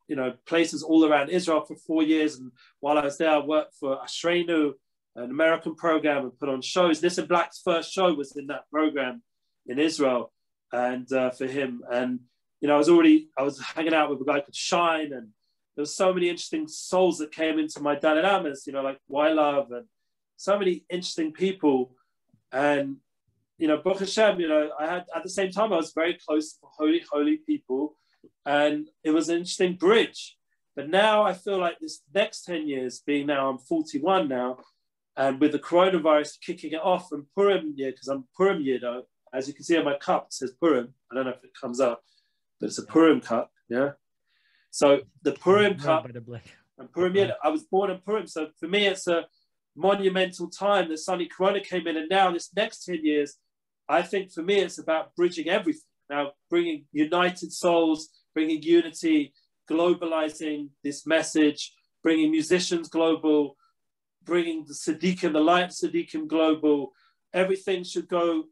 you know, places all around Israel for four years. And while I was there, I worked for Ashreinu, an American program, and put on shows. Nissim Black's first show was in that program in Israel, and uh, for him. And, you know, I was already, I was hanging out with a guy called Shine, and there was so many interesting souls that came into my Dalai Lamas, you know, like Y Love and so many interesting people. And, you know, Baruch Hashem, you know, I had, at the same time, I was very close to holy, holy people. And it was an interesting bridge. But now I feel like this next ten years, being now, I'm forty-one now, and with the coronavirus kicking it off from Purim year, because I'm Purim year though, as you can see on my cup, it says Purim. I don't know if it comes up, but it's a Purim cup, yeah? So the Purim cup and Purim year, I was born in Purim. So for me, it's a monumental time that suddenly Corona came in, and now this next ten years, I think for me it's about bridging everything now, bringing united souls, bringing unity, globalizing this message, bringing musicians global, bringing the Tzaddikim, the light Tzaddikim global. Everything should go,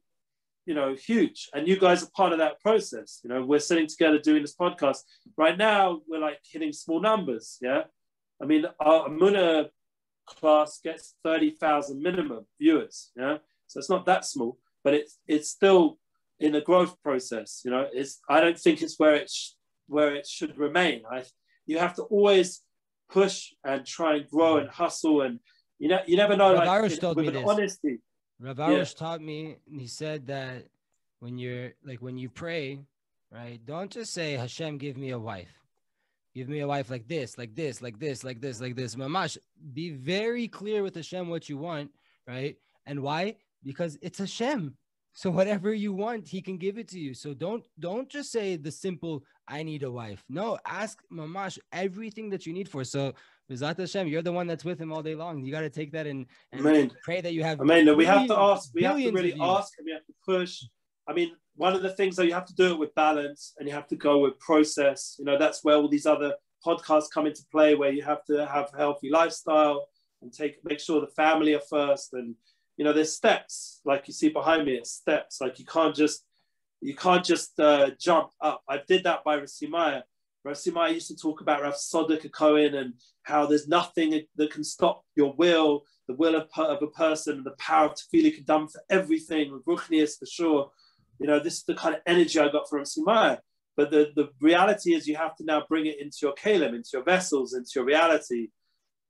you know, huge. And you guys are part of that process. You know, we're sitting together doing this podcast. Right now, we're like hitting small numbers, yeah? I mean, our Amunah class gets thirty thousand minimum viewers, yeah? So it's not that small, but it's it's still in the growth process, you know? It's I don't think it's where it, sh- where it should remain. I, you have to always push and try and grow and hustle, and you know, you never know, Rav like, it, with an honesty. Rav Arush yeah. taught me, and he said that when you're like, when you pray, right, don't just say, Hashem, give me a wife. Give me a wife like this, like this, like this, like this, like this. Mamash, be very clear with Hashem what you want, right? And why? Because it's Hashem. So whatever you want, he can give it to you. So don't, don't just say the simple, I need a wife. No, ask Mamash everything that you need for. So B'ezrat Hashem, you're the one that's with him all day long. You got to take that and, and I mean, pray that you have. I mean, no, we have to ask. We have to really ask, and we have to push. I mean, one of the things that you have to do it with balance, and you have to go with process. You know, that's where all these other podcasts come into play, where you have to have a healthy lifestyle and take make sure the family are first. And you know, there's steps, like you see behind me. It's steps. Like you can't just you can't just uh, jump up. I did that by Rav Simaya. Rav Simaya used to talk about Rav Sodik Cohen and how there's nothing that can stop your will, the will of, of a person, and the power of tefillah can dumb for everything, with Ruchnius for sure. You know, this is the kind of energy I got from Rav Simaya. But the, the reality is you have to now bring it into your kelim, into your vessels, into your reality.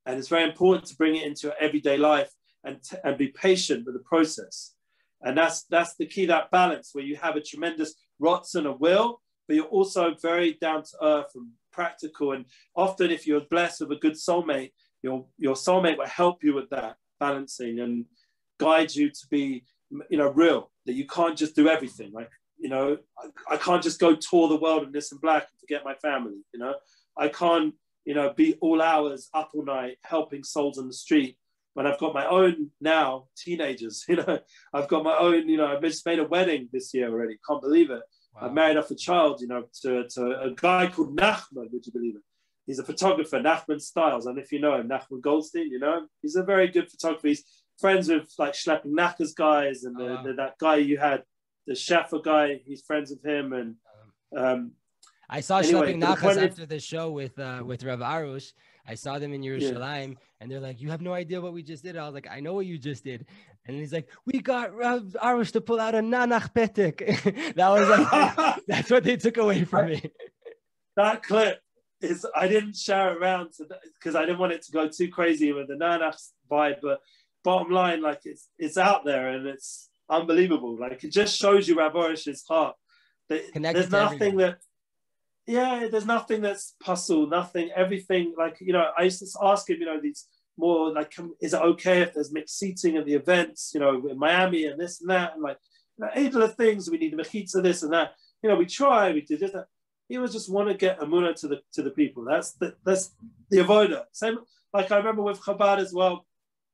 And it's very important to bring it into your everyday life and, t- and be patient with the process. And that's that's the key, that balance where you have a tremendous rotson of will, but you're also very down to earth and practical. And often if you're blessed with a good soulmate, your your soulmate will help you with that balancing and guide you to be, you know, real, that you can't just do everything. Like, you know, I, I can't just go tour the world in Nissim Black and forget my family, you know. I can't, you know, be all hours up all night helping souls on the street when I've got my own now teenagers, you know. I've got my own, you know, I've just made a wedding this year already. Can't believe it. Wow. I married off a child, you know, to, to a guy called Nachman, would you believe it? He's a photographer, Nachman Styles. And if you know him, Nachman Goldstein, you know him? He's a very good photographer. He's friends with, like, Schlepping Knackers guys and the, um, the, that guy you had, the Shaffer guy, he's friends with him. And um, I saw anyway, Schlepping Knackers after the show with, uh, with Rav Arush. I saw them in Yerushalayim, yeah. And they're like, you have no idea what we just did. I was like, I know what you just did. And he's like, we got Rav Arush to pull out a Nanach Petek. That was like, that's what they took away from me. That clip is, I didn't share around because I didn't want it to go too crazy with the Nanach vibe, but bottom line, like it's it's out there and it's unbelievable. Like it just shows you Rav Arush's heart. That, there's nothing that, yeah, there's nothing that's puzzle, nothing, everything. Like, you know, I used to ask him, you know, these more like, is it okay if there's mixed seating at the events, you know, in Miami and this and that, and like, you know, eight little things, we need a mechitza, this and that. You know, we try, we do this, that. He was just want to get Amunah to the to the people. That's the that's the avoda. Same, like I remember with Chabad as well,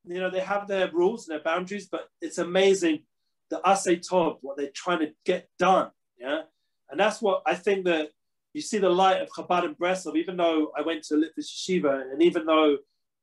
you know, they have their rules and their boundaries, but it's amazing the asay tov, what they're trying to get done, yeah? And that's what I think that, you see the light of Chabad and Breslov, even though I went to Litvish Yeshiva, and even though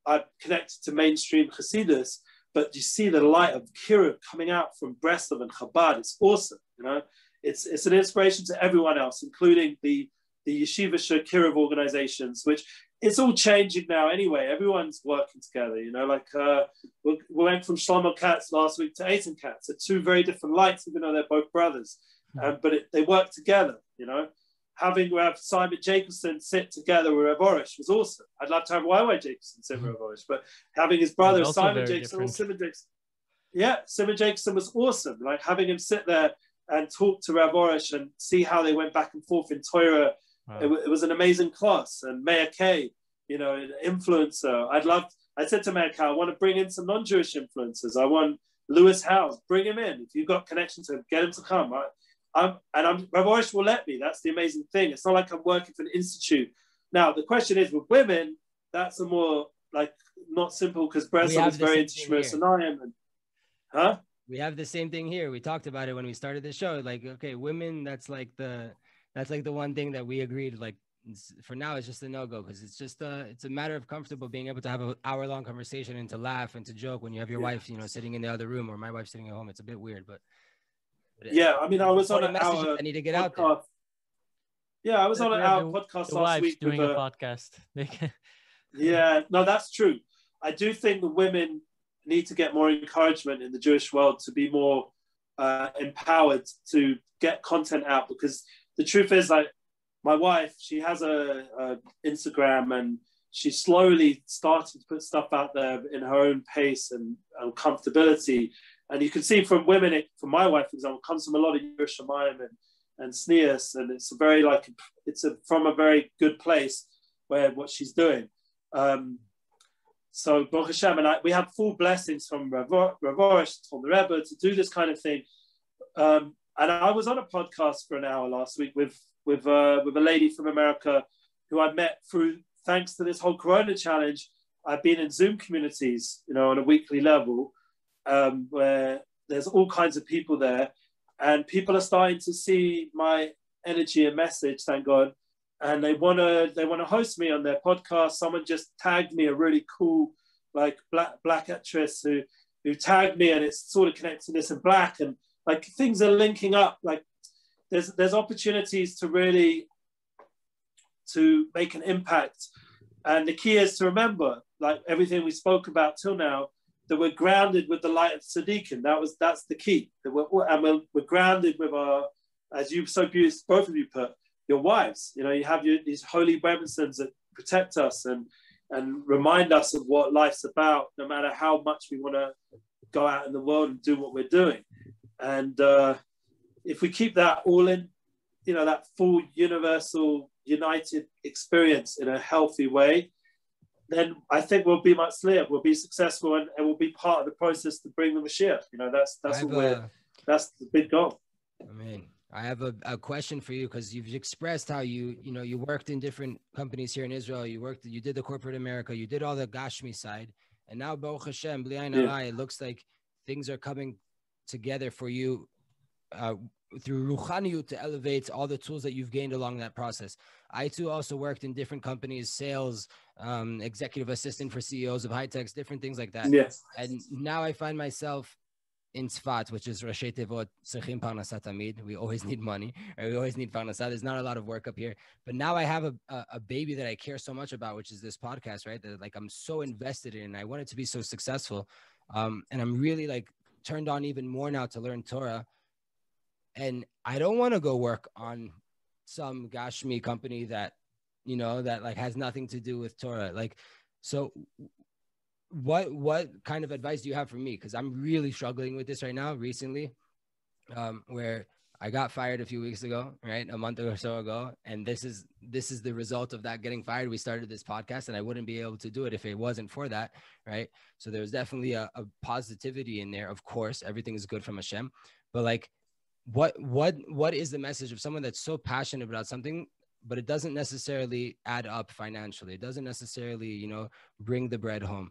I'm connected to mainstream Hasidus, but you see the light of Kirub coming out from Breslov and Chabad. It's awesome, you know. It's it's an inspiration to everyone else, including the the Yeshiva Shir Kirub organizations, which it's all changing now anyway. Everyone's working together, you know. Like uh, we, we went from Shlomo Katz last week to Aiden Katz. They're two very different lights, even though they're both brothers, mm-hmm. um, but it, they work together, you know. Having Rav Simon Jacobson sit together with Rav Arush was awesome. I'd love to have Y Y Jacobson sit with Rav Arush, but having his brother Simon Jacobson, or Simon Jacobson, yeah, Simon Jacobson was awesome. Like having him sit there and talk to Rav Arush and see how they went back and forth in Torah. Wow. It, it was an amazing class. And Me'ah K, you know, an influencer. I'd love. I said to Me'ah K, I want to bring in some non-Jewish influencers. I want Lewis Howes. Bring him in. If you've got connections to him, get him to come. I, I'm, and I'm, Rav Arush will let me. That's the amazing thing. It's not like I'm working for an institute. Now, the question is with women, that's a more like not simple because Breslov is very into Shmir Sanayim. And, huh? We have the same thing here. We talked about it when we started the show. Like, okay, women, that's like the that's like the one thing that we agreed. Like, for now it's just a no-go, because it's just a, it's a matter of comfortable being able to have an hour-long conversation and to laugh and to joke when you have your yeah. wife, you know, sitting in the other room, or my wife sitting at home. It's a bit weird, but, but yeah, I mean, I was on an hour. I need to get podcast. out there. Yeah, I was on an hour podcast last week doing a, a podcast. Yeah, no, that's true. I do think the women need to get more encouragement in the Jewish world to be more uh, empowered to get content out, because the truth is, like, my wife, she has a, a Instagram, and she's slowly starting to put stuff out there in her own pace and, and comfortability. And you can see from women, it, from my wife, for example, comes from a lot of Yerushalayim and, and Sneas, and it's a very like, it's a, from a very good place where what she's doing. Um, so Baruch Hashem, and I, we had full blessings from Rav Arush, from the Rebbe, to do this kind of thing. Um, and I was on a podcast for an hour last week with, with uh, with a lady from America who I met through, thanks to this whole Corona challenge. I've been in Zoom communities, you know, on a weekly level, um, where there's all kinds of people there, and people are starting to see my energy and message, thank God, and they wanna they wanna host me on their podcast. Someone just tagged me, a really cool like black black actress who who tagged me, and it's sort of connected to Nissim Black, and like things are linking up, like. There's, there's opportunities to really to make an impact. And the key is to remember, like everything we spoke about till now, that we're grounded with the light of Tzaddikim. That was, that's the key. That we're, and we're, we're grounded with our, as you so beautiful, both of you put, your wives. You know, you have your, these holy Rebensons that protect us and, and remind us of what life's about, no matter how much we want to go out in the world and do what we're doing. And, uh, if we keep that all in, you know, that full universal united experience in a healthy way, then I think we'll be much clearer. We'll be successful, and, and we'll be part of the process to bring the Mashiach. You know, that's that's what we're, that's the big goal. I mean, I have a, a question for you, because you've expressed how you, you know, you worked in different companies here in Israel. You worked, you did the corporate America, you did all the Gashmi side, and now Baruch Hashem, Bli Ayin Harai, it looks like things are coming together for you. Uh, through Ruchaniyut, to elevate all the tools that you've gained along that process. I too also worked in different companies, sales, um, executive assistant for C E Os of high techs, different things like that. Yes. And now I find myself in Tzfat, which is Rashi Tevot Tzrichim Parnasah Tamid. We always need money, right? We always need Parnasah. There's not a lot of work up here. But now I have a, a, a baby that I care so much about, which is this podcast, right? That like I'm so invested in. I want it to be so successful. Um, and I'm really like turned on even more now to learn Torah. And I don't want to go work on some Gashmi company that, you know, that like has nothing to do with Torah. Like, so what, what kind of advice do you have for me? Cause I'm really struggling with this right now recently, um, where I got fired a few weeks ago, right? A month or so ago. And this is, this is the result of that getting fired. We started this podcast, and I wouldn't be able to do it if it wasn't for that. Right. So there's definitely a, a positivity in there. Of course, everything is good from Hashem, but like, What what what is the message of someone that's so passionate about something, but it doesn't necessarily add up financially? It doesn't necessarily, you know, bring the bread home.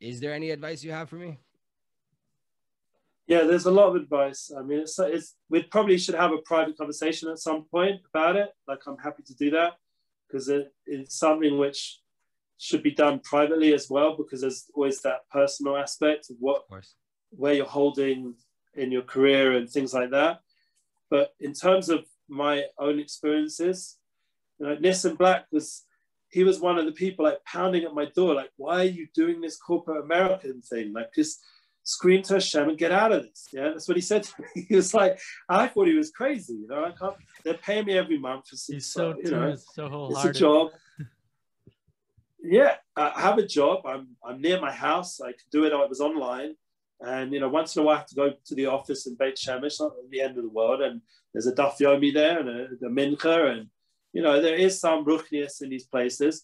Is there any advice you have for me? Yeah, there's a lot of advice. I mean, it's, it's we probably should have a private conversation at some point about it. Like, I'm happy to do that, because it, it's something which should be done privately as well, because there's always that personal aspect of what, of course, where you're holding in your career and things like that. But in terms of my own experiences, you know, Nissim Black was, he was one of the people like pounding at my door, like, why are you doing this corporate American thing? Like, just scream to Hashem and get out of this. Yeah, that's what he said to me. He was like, I thought he was crazy. You know, I can't, they're paying me every month. For He's so, so, you know, so wholehearted. It's a job. Yeah, I have a job. I'm, I'm near my house. I could do it. I was online. And, you know, once in a while I have to go to the office in Beit Shemesh, not at the end of the world. And there's a Daf Yomi there and a, a Mincha. And, you know, there is some Ruchnius in these places,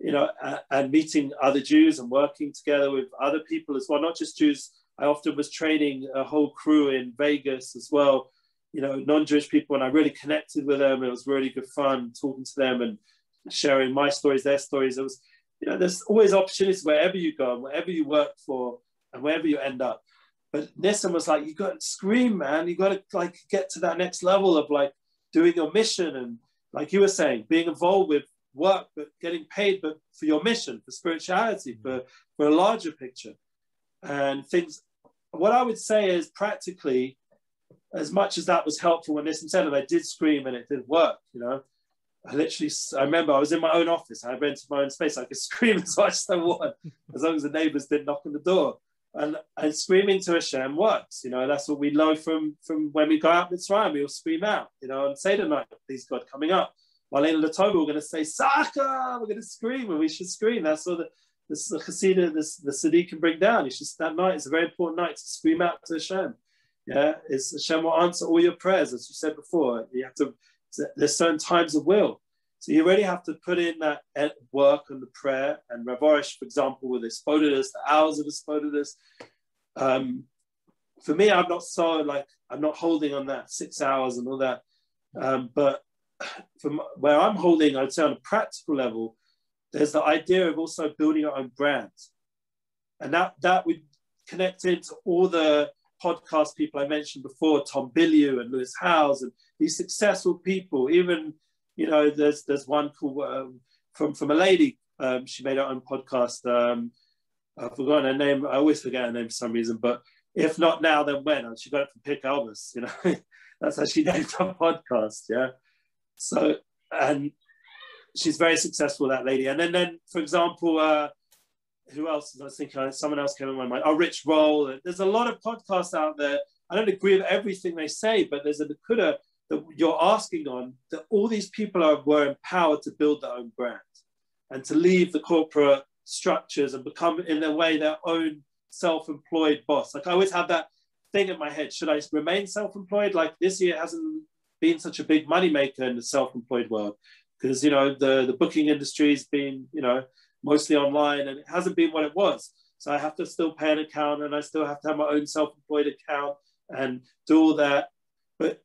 you know, and, and meeting other Jews and working together with other people as well, not just Jews. I often was training a whole crew in Vegas as well, you know, non-Jewish people. And I really connected with them. It was really good fun talking to them and sharing my stories, their stories. It was, you know, there's always opportunities wherever you go and wherever you work for, and wherever you end up. But Nissim was like, you got to scream, man. You got to like get to that next level of like doing your mission and like you were saying, being involved with work, but getting paid, but for your mission, for spirituality, for, for a larger picture and things. What I would say is practically, as much as that was helpful when Nissim said it, I did scream and it did work, you know. I literally, I remember I was in my own office. I rented my own space. I could scream as much as I wanted, as long as the neighbors didn't knock on the door. And, and screaming to Hashem works, you know. That's what we know from, from when we go out Mitzrayim. We'll scream out, you know, and say tonight, please God, coming up. While in Latoba, we're going to say, Saka, we're going to scream, and we should scream. That's all the, the, the Hasidah, the, the Siddiq can bring down. You should, that night is a very important night to scream out to Hashem. Yeah, it's, Hashem will answer all your prayers, as you said before. You have to, there's certain times of will. So you really have to put in that work and the prayer. And Rav Arush, for example, with Hispodidus, the hours of Hispodidus. Um, for me, I'm not so, like, I'm not holding on that six hours and all that. Um, but from where I'm holding, I'd say on a practical level, there's the idea of also building your own brand. And that, that would connect into all the podcast people I mentioned before, Tom Bilyeu and Lewis Howes and these successful people. Even, you know, there's there's one called um, from from a lady, um, she made her own podcast, um, I've forgotten her name, I always forget her name for some reason, but if not now then when, and she got it from Pick Elvis, you know. That's how she named her podcast, yeah. So, and she's very successful, that lady. And then, then for example, uh, who else? I was thinking someone else came to my mind. Oh, Rich Roll. There's a lot of podcasts out there. I don't agree with everything they say, but there's a Nakuda that you're asking on that all these people are, were empowered to build their own brand and to leave the corporate structures and become, in a way, their own self-employed boss. Like I always have that thing in my head. Should I remain self-employed? Like this year hasn't been such a big moneymaker in the self-employed world because, you know, the, the booking industry has been, you know, mostly online, and it hasn't been what it was. So I have to still pay an account, and I still have to have my own self-employed account and do all that. But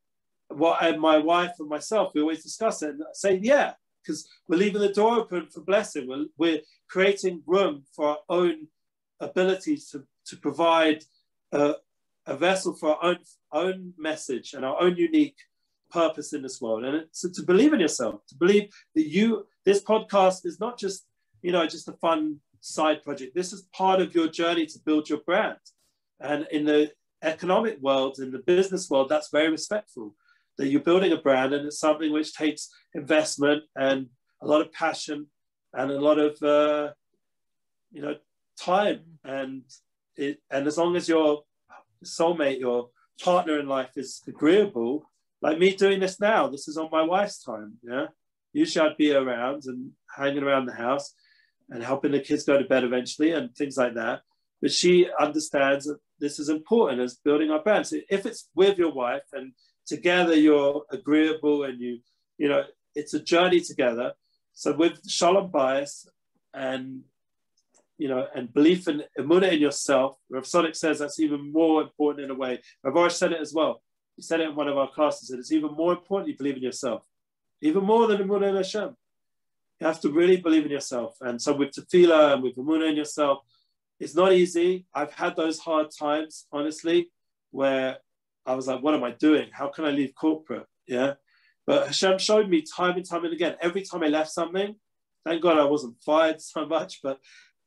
what I, my wife and myself, we always discuss it and say, yeah, because we're leaving the door open for blessing. We're, we're creating room for our own ability to, to provide a, a vessel for our own, own message and our own unique purpose in this world. And it's to believe in yourself, to believe that you, this podcast is not just, you know, just a fun side project. This is part of your journey to build your brand. And in the economic world, in the business world, that's very respectful, that you're building a brand, and it's something which takes investment and a lot of passion and a lot of, uh, you know, time. And it, and as long as your soulmate, your partner in life is agreeable, like me doing this now, this is on my wife's time, yeah? Usually I'd be around and hanging around the house and helping the kids go to bed eventually and things like that. But she understands that this is important as building our brand. So if it's with your wife and together you're agreeable and you, you know, it's a journey together. So with Shalom bias and, you know, and belief in emunah in yourself, Rav Sonic says that's even more important in a way. Rav Arush said it as well. He said it in one of our classes, that it's even more important you believe in yourself, even more than emunah in Hashem. You have to really believe in yourself. And so with tefillah and with emunah in yourself, it's not easy. I've had those hard times, honestly, where I was like, what am I doing? How can I leave corporate? Yeah. But Hashem showed me time and time and again, every time I left something, thank God I wasn't fired so much, but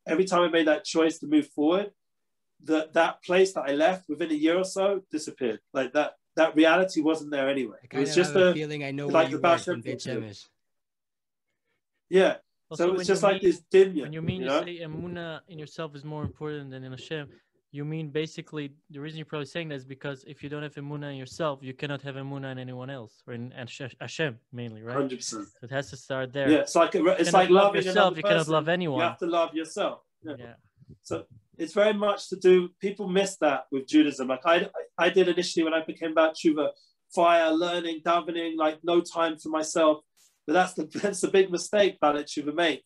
every time I made that choice to move forward, that that place that I left within a year or so disappeared. Like that, that reality wasn't there anyway. I kind it was of just have a, a feeling I know like where you Yeah, also, so it's just like mean, this dimya. When you mean you, you know? say emunah in yourself is more important than in Hashem, you mean basically the reason you're probably saying that is because if you don't have emunah in yourself, you cannot have emunah in anyone else, or in Hashem mainly, right? Hundred percent. It has to start there. Yeah, it's like it's like love yourself. You cannot love anyone. You have to love yourself. Yeah. yeah. So it's very much to do. People miss that with Judaism. Like I, I did initially when I became Bat Tshuva, fire, learning, davening, like no time for myself. But that's the that's the big mistake Baalei Tshuva make.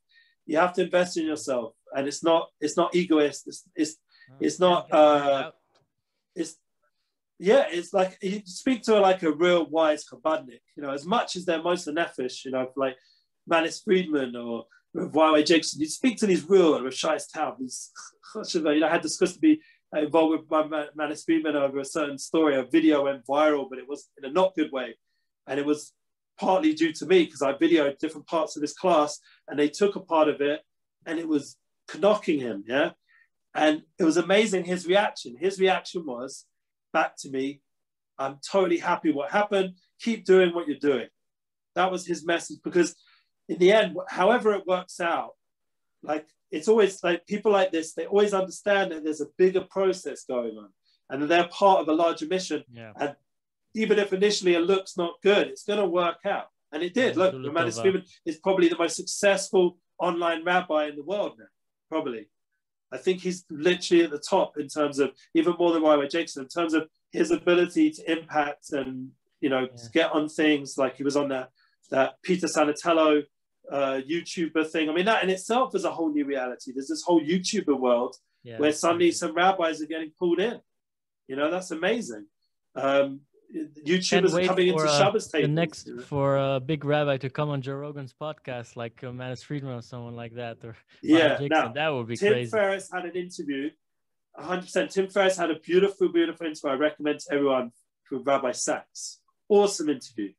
You have to invest in yourself, and it's not it's not egoist. It's it's it's not uh, it's yeah. It's like you speak to like a real wise Chabadnik. You know, as much as they're most nefesh, you know, like Manis Friedman or Y Y Jacobson. You speak to these real Rav Shai's Tav. These you know, I had discussed to be involved with my Manis Friedman over a certain story. A video went viral, but it was in a not good way, and it was partly due to me, because I videoed different parts of his class and they took a part of it and it was knocking him, yeah? And it was amazing, his reaction. His reaction was, back to me, I'm totally happy what happened. Keep doing what you're doing. That was his message, because in the end, however it works out, like it's always like people like this, they always understand that there's a bigger process going on and that they're part of a larger mission. Yeah. And even if initially it looks not good, it's going to work out. And it did. Yeah, look, look Manis Friedman is probably the most successful online rabbi in the world now, probably. I think he's literally at the top in terms of, even more than Y Y Jacobson, in terms of his ability to impact and, you know, yeah. get on things. Like he was on that, that Peter Santenello uh, YouTuber thing. I mean, that in itself is a whole new reality. There's this whole YouTuber world yeah, where suddenly amazing. some rabbis are getting pulled in. You know, that's amazing. Um, YouTubers are coming for, into Shabbos uh, tables. The next, for a big rabbi to come on Joe Rogan's podcast, like uh, Manis Friedman or someone like that. Or yeah, now, that would be Tim crazy. Tim Ferriss had an interview, one hundred percent. Tim Ferriss had a beautiful, beautiful interview. I recommend to everyone with Rabbi Sacks. Awesome interview.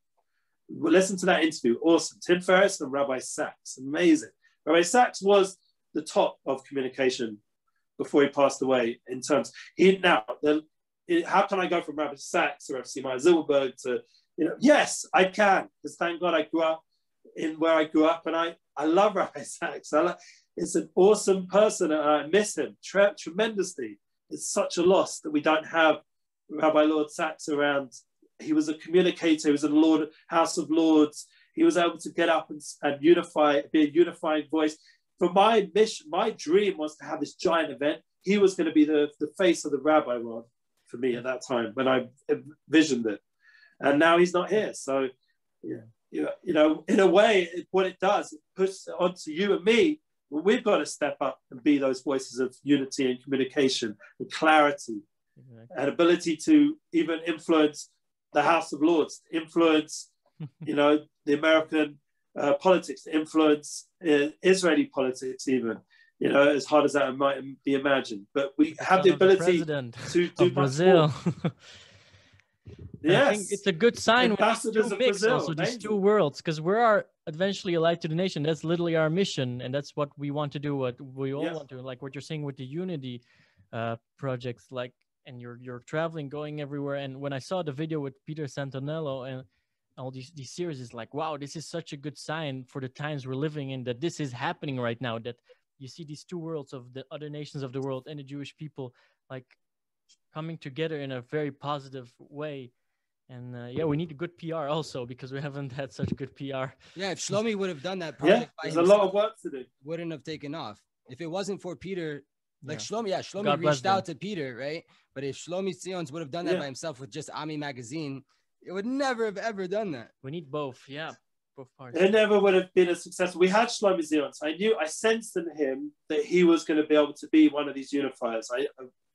Listen to that interview. Awesome. Tim Ferriss and Rabbi Sacks. Amazing. Rabbi Sacks was the top of communication before he passed away in terms. He now, the, it, how can I go from Rabbi Sacks to Rav Simaya to, you know, yes, I can. Because thank God I grew up in where I grew up, and I, I love Rabbi Sacks. I like, it's an awesome person, and I miss him tre tremendously. It's such a loss that we don't have Rabbi Lord Sacks around. He was a communicator. He was in the Lord, House of Lords. He was able to get up and, and unify, be a unifying voice. For my mission, my dream was to have this giant event. He was going to be the, the face of the rabbi world for me at that time when I envisioned it. And now he's not here. So, yeah. you, you know, in a way, it, what it does, it pushes it onto you and me. Well, we've got to step up and be those voices of unity and communication and clarity exactly. and ability to even influence the House of Lords, influence, you know, the American uh, politics, influence uh, Israeli politics even, you know, as hard as that might be imagined. But we have the ability the to do Brazil. Yes. I think it's a good sign when it's two mix also, these two worlds, because we are eventually allied to the nation. That's literally our mission, and that's what we want to do, what we all yes. want to, like what you're saying with the Unity uh, projects, like, and you're you're traveling, going everywhere. And when I saw the video with Peter Santenello and all these, these series, it's like, wow, this is such a good sign for the times we're living in, that this is happening right now, that you see these two worlds of the other nations of the world and the Jewish people, like coming together in a very positive way. And uh, yeah, we need good P R also, because we haven't had such good P R. Yeah, if Shlomi would have done that project, yeah, by there's himself, a lot of work to do. Wouldn't have taken off if it wasn't for Peter. Like yeah. Shlomi, yeah, Shlomi God reached out them. to Peter, right? But if Shlomi Zions would have done that yeah. by himself with just A M I Magazine, it would never have ever done that. We need both, yeah, both parts. It never would have been a success. We had Shlomi Zions. I knew, I sensed in him that he was going to be able to be one of these unifiers. I,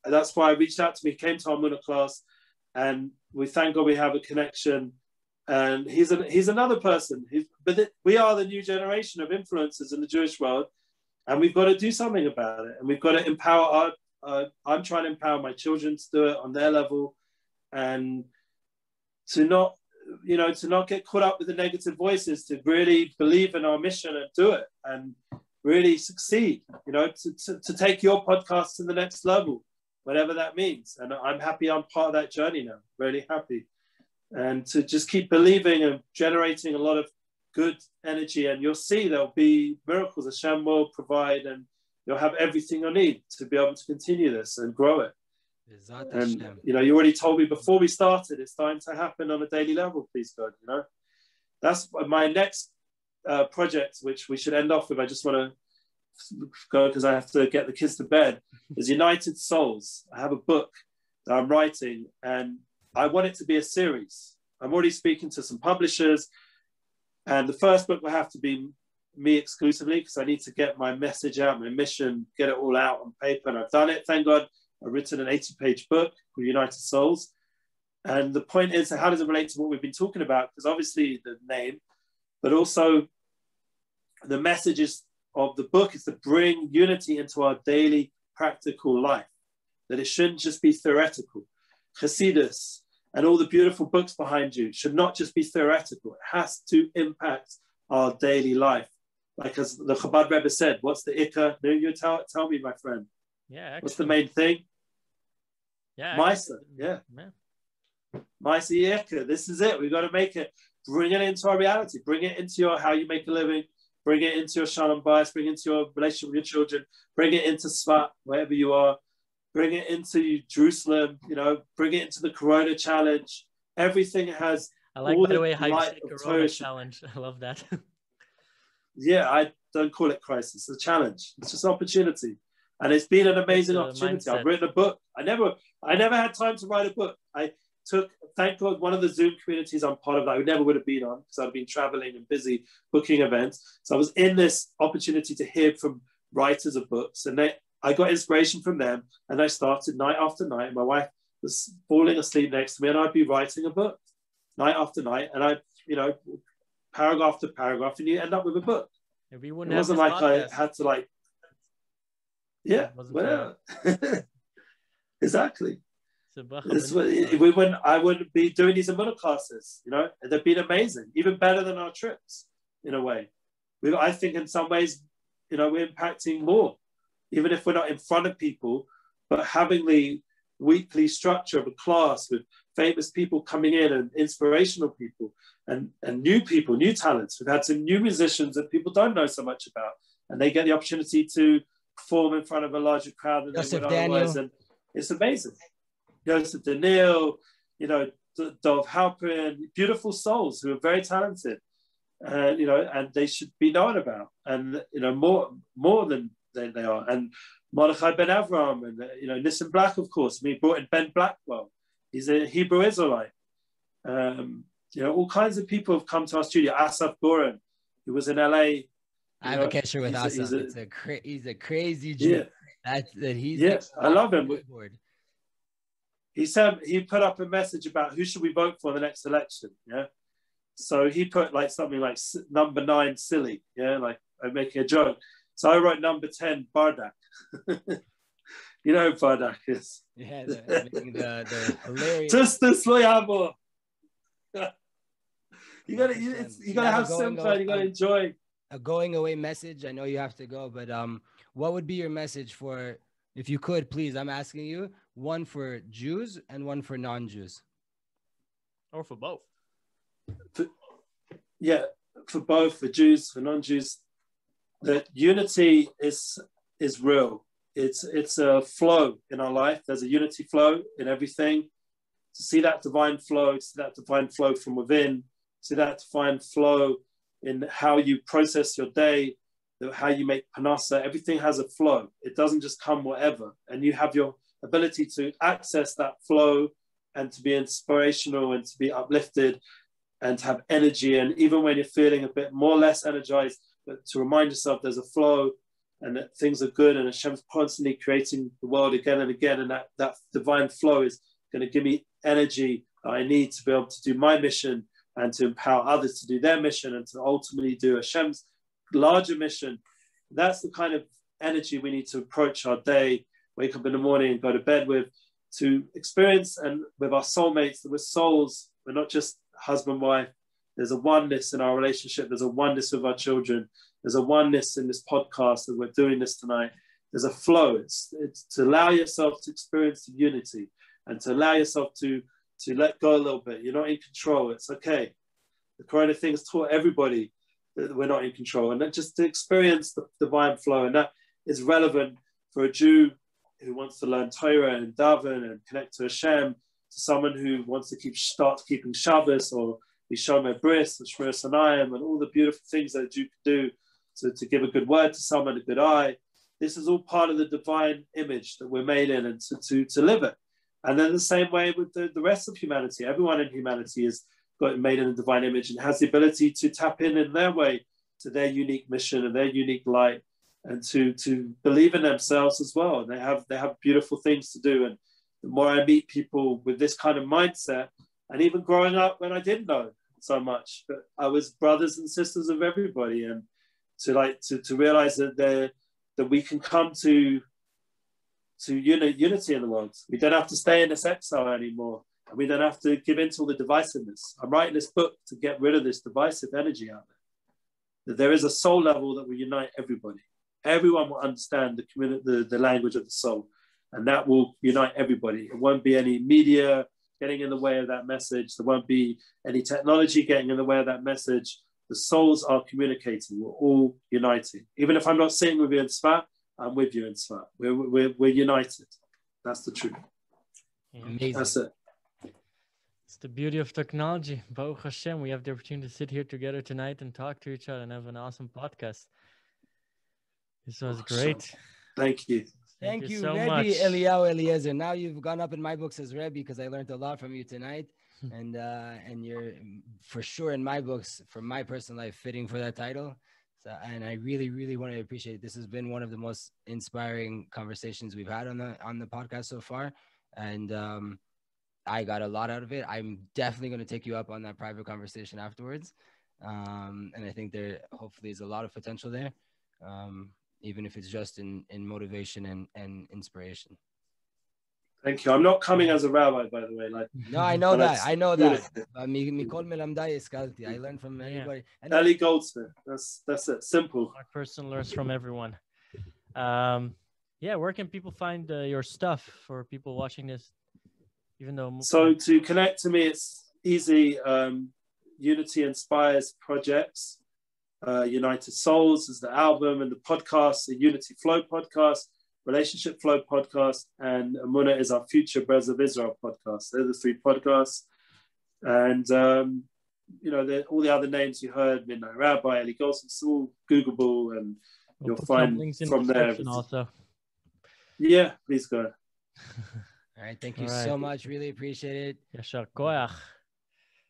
I that's why I reached out to him. He came to our Muna class, and we thank God we have a connection. And he's an, he's another person. He's, but it, we are the new generation of influencers in the Jewish world. And we've got to do something about it. And we've got to empower our, uh, I'm trying to empower my children to do it on their level, and to not, you know, to not get caught up with the negative voices, to really believe in our mission and do it and really succeed, you know, to, to, to take your podcast to the next level, whatever that means. And I'm happy I'm part of that journey now, really happy. And to just keep believing and generating a lot of good energy, and you'll see there'll be miracles. Hashem will provide, and you'll have everything you need to be able to continue this and grow it. And, you know, you already told me before we started, it's time to happen on a daily level, please God, you know. That's my next uh, project, which we should end off with. I just want to go because I have to get the kids to bed, is United Souls. I have a book that I'm writing, and I want it to be a series. I'm already speaking to some publishers, and the first book will have to be me exclusively, because I need to get my message out, my mission, get it all out on paper. And I've done it, thank God. I've written an eighty page book called United Souls. And the point is, how does it relate to what we've been talking about? Because obviously the name, but also the messages of the book is to bring unity into our daily practical life, that it shouldn't just be theoretical. Chassidus and all the beautiful books behind you should not just be theoretical. It has to impact our daily life. Like as the Chabad Rebbe said, what's the ikka? No, you tell, tell me, my friend. Yeah. Excellent. What's the main thing? Yeah. Maisa. Yeah. yeah. Maisa ikka. This is it. We've got to make it. Bring it into our reality. Bring it into your how you make a living. Bring it into your shalom bias. Bring it into your relationship with your children. Bring it into Svat, wherever you are. Bring it into Jerusalem. You know, bring it into the Corona Challenge. Everything has. I like, all by the way, how you say Corona Challenge. I love that. Yeah, I don't call it crisis. It's a challenge. It's just an opportunity, and it's been an amazing opportunity. Mindset. I've written a book. I never, I never had time to write a book. I took, thank God, one of the Zoom communities I'm part of that I never would have been on because I've been traveling and busy booking events. So I was in this opportunity to hear from writers of books, and they, I got inspiration from them, and I started night after night. And my wife was falling asleep next to me, and I'd be writing a book night after night, and I, you know. paragraph to paragraph, and you end up with a book. If we wouldn't it wasn't like podcast. I had to like, yeah, well, exactly. So, this was, it, we wouldn't, I wouldn't be doing these Amuna classes, you know, they've been amazing, even better than our trips in a way. We, I think in some ways, you know, we're impacting more, even if we're not in front of people, but having the weekly structure of a class with famous people coming in and inspirational people and, and new people, new talents. We've had some new musicians that people don't know so much about, and they get the opportunity to perform in front of a larger crowd than Joseph they would Daniel. otherwise. And it's amazing. Joseph Daniel, you know, Dov Halperin, beautiful souls who are very talented, and uh, you know, and they should be known about, and you know, more more than they, they are. And Mordechai Ben Avram, and you know, Nissim Black, of course. We brought in Ben Blackwell. He's a Hebrew Israelite. Um, you know, all kinds of people have come to our studio. Asaf Goran, who was in L A. I have know, a catcher with Asaf. He's a, it's a cra he's a crazy Jew. Yeah. That's that he's yeah, I love him. Board. He said he put up a message about who should we vote for in the next election. Yeah. So he put like something like number nine silly. Yeah, like I'm making a joke. So I wrote number ten Bardak. You know who Bardak is. Yeah, the, the, the hilarious. Just this loyal. You gotta, you, it's, you gotta have some fun. You gotta enjoy. A going away message. I know you have to go, but um, what would be your message for, if you could, please? I'm asking you one for Jews and one for non-Jews, or for both. For, yeah, for both, for Jews, for non-Jews. That unity is is real. It's, it's a flow in our life. There's a unity flow in everything. To see that divine flow, to see that divine flow from within, to see that divine flow in how you process your day, how you make panasa, everything has a flow. It doesn't just come whatever. And you have your ability to access that flow and to be inspirational and to be uplifted and to have energy. And even when you're feeling a bit more or less energized, but to remind yourself there's a flow, and that things are good, and Hashem's constantly creating the world again and again, and that, that divine flow is going to give me energy that I need to be able to do my mission and to empower others to do their mission and to ultimately do Hashem's larger mission. That's the kind of energy we need to approach our day, wake up in the morning and go to bed with, to experience and with our soulmates, that we're souls, we're not just husband, wife. There's a oneness in our relationship, there's a oneness with our children, there's a oneness in this podcast that we're doing this tonight. There's a flow. It's, it's to allow yourself to experience the unity and to allow yourself to, to let go a little bit. You're not in control. It's okay. The Corona thing has taught everybody that we're not in control. And that just to experience the divine flow. And that is relevant for a Jew who wants to learn Torah and Daven and connect to Hashem, to someone who wants to keep start keeping Shabbos or Yishomer Bris and Shmir Sanayim and all the beautiful things that a Jew can do. So to give a good word to someone, a good eye. This is all part of the divine image that we're made in, and to, to, to live it. And then the same way with the, the rest of humanity. Everyone in humanity is got made in the divine image and has the ability to tap in in their way to their unique mission and their unique light, and to, to believe in themselves as well. And they have, they have beautiful things to do. And the more I meet people with this kind of mindset, and even growing up when I didn't know so much, but I was brothers and sisters of everybody, and to like to, to realize that there that we can come to to uni, unity in the world. We don't have to stay in this exile anymore. and we don't have to give in to all the divisiveness. I'm writing this book to get rid of this divisive energy out there. That there is a soul level that will unite everybody. Everyone will understand the, community, the, the language of the soul, and that will unite everybody. It won't be any media getting in the way of that message. There won't be any technology getting in the way of that message. The souls are communicating. We're all uniting. Even if I'm not sitting with you in Tzfat, I'm with you in Tzfat. We're, we're, we're united. That's the truth. Amazing. That's it. It's the beauty of technology. Baruch Hashem, we have the opportunity to sit here together tonight and talk to each other and have an awesome podcast. This was awesome. Great. Thank you. Thank, Thank you, you so Rebbe Eliyahu Eliezer. Now you've gone up in my books as Rebbe because I learned a lot from you tonight. and uh, and you're for sure in my books, for my personal life, fitting for that title. So, and I really, really want to appreciate it. This has been one of the most inspiring conversations we've had on the on the podcast so far. And um, I got a lot out of it. I'm definitely going to take you up on that private conversation afterwards. Um, and I think there hopefully is a lot of potential there, um, even if it's just in, in motivation and, and inspiration. Thank you. I'm not coming as a rabbi, by the way. Like, no, I know that. I, I know that. I learned from everybody. Yeah. Ellie Goldsmith. That's that's it. Simple. Our person learns from everyone. Um, yeah. Where can people find uh, your stuff for people watching this? Even though so to connect to me, it's easy. Um, Unity Inspires Projects. Uh, United Souls is the album, and the podcast, the Unity Flow podcast. Relationship Flow podcast, and Amuna is our future Breslov Israel podcast. They're the three podcasts. And, um, you know, all the other names you heard, Midnight Rabbi, Eli Goldsmith, it's all Googleable, and we'll you'll find links from the there. Also. Yeah, please go. All right. Thank you right. so much. Really appreciate it.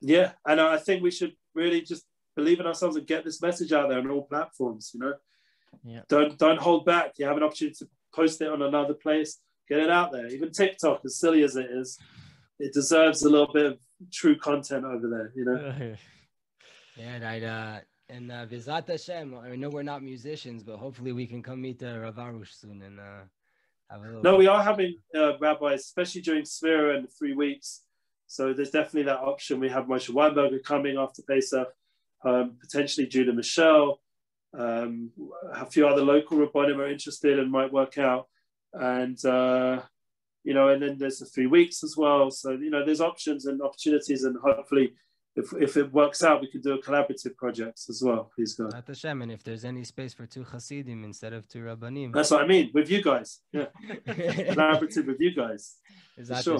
Yeah. And I think we should really just believe in ourselves and get this message out there on all platforms, you know. Yeah. Don't, don't hold back. You have an opportunity to post it on another place, get it out there. Even TikTok, as silly as it is, it deserves a little bit of true content over there, you know? Yeah, and I'd, uh, and uh, Vizat Hashem, I know we're not musicians, but hopefully we can come meet uh, Rav Arush soon and uh, have a little... No, we are having uh, rabbis, especially during Sphira in three weeks. So there's definitely that option. We have Moshe Weinberger coming after Pesach, um, potentially Judah Michelle. Um, a few other local rabbonim are interested and might work out, and uh, you know, and then there's a few weeks as well. So you know, there's options and opportunities, and hopefully, if if it works out, we could do a collaborative projects as well. Please go. And if there's any space for two Hasidim instead of two rabbanim, that's what I mean with you guys. Yeah, collaborative with you guys. Sure.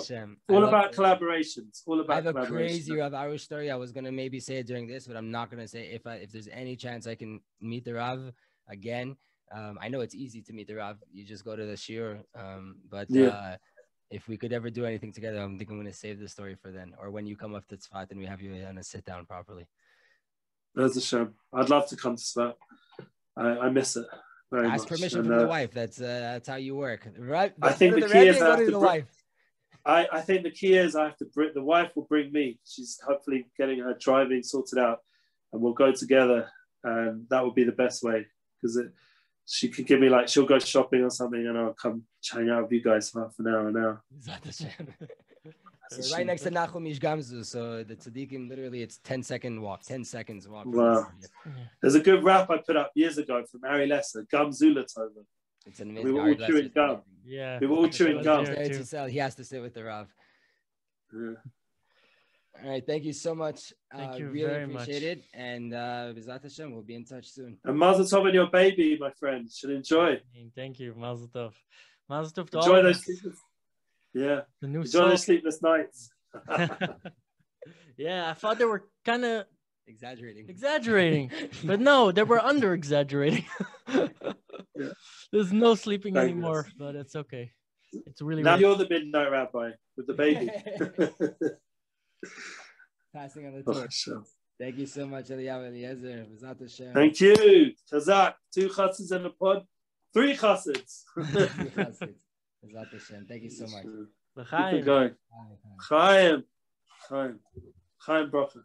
All about collaborations. All about. I have a crazy Rav Arush story. I was gonna maybe say it during this, but I'm not gonna say it. if I, if there's any chance I can meet the Rav again. Um, I know it's easy to meet the Rav. You just go to the shiur. Um, but yeah. uh, if we could ever do anything together, I'm thinking I'm gonna save the story for then, or when you come up to Tzfat and we have you on a sit down properly. That's a shame. I'd love to come to Tzfat. I, I miss it. Very Ask much. permission and, from uh, the wife. That's uh, that's how you work. Right? I think the, the key is after the wife. I, I think the key is I have to bring, the wife will bring me. She's hopefully getting her driving sorted out, and we'll go together, and that would be the best way, because she could give me, like, she'll go shopping or something, and I'll come hang out with you guys for half an hour, an hour. Right next to Nachum Ish Gamzu, so the tzaddikim, literally, it's ten second walk, ten seconds walk. Wow. There's a good rap I put up years ago from Ari Lesser, Gamzula Tova. It's an amazing. We were all chewing gum. Yeah. We were all chewing gum. He has to sit with the Rav. Yeah. All right. Thank you so much. Thank uh, you really very appreciate much. it. And uh, B'ezrat Hashem, we'll be in touch soon. And Mazel Tov and your baby, my friend. Should enjoy. Thank you. Mazel Tov. Mazel Tov to enjoy all those sleepless. Yeah. The new enjoy those sleepless nights. Yeah. I thought they were kind of exaggerating. Exaggerating. But no, they were under exaggerating. Yeah. There's no sleeping Thank anymore, goodness. But it's okay. It's really now weird. You're the midnight rabbi with the baby. Passing on the torch. Oh, sure. Thank you so much, Eliyahu Eliezer. B'ezrat Hashem. Thank you. Chazak. Two chassids in the pod. Three chassids. B'ezrat Hashem. Thank you so much. L'chaim. L'chaim. L'chaim. L'chaim. Bracha.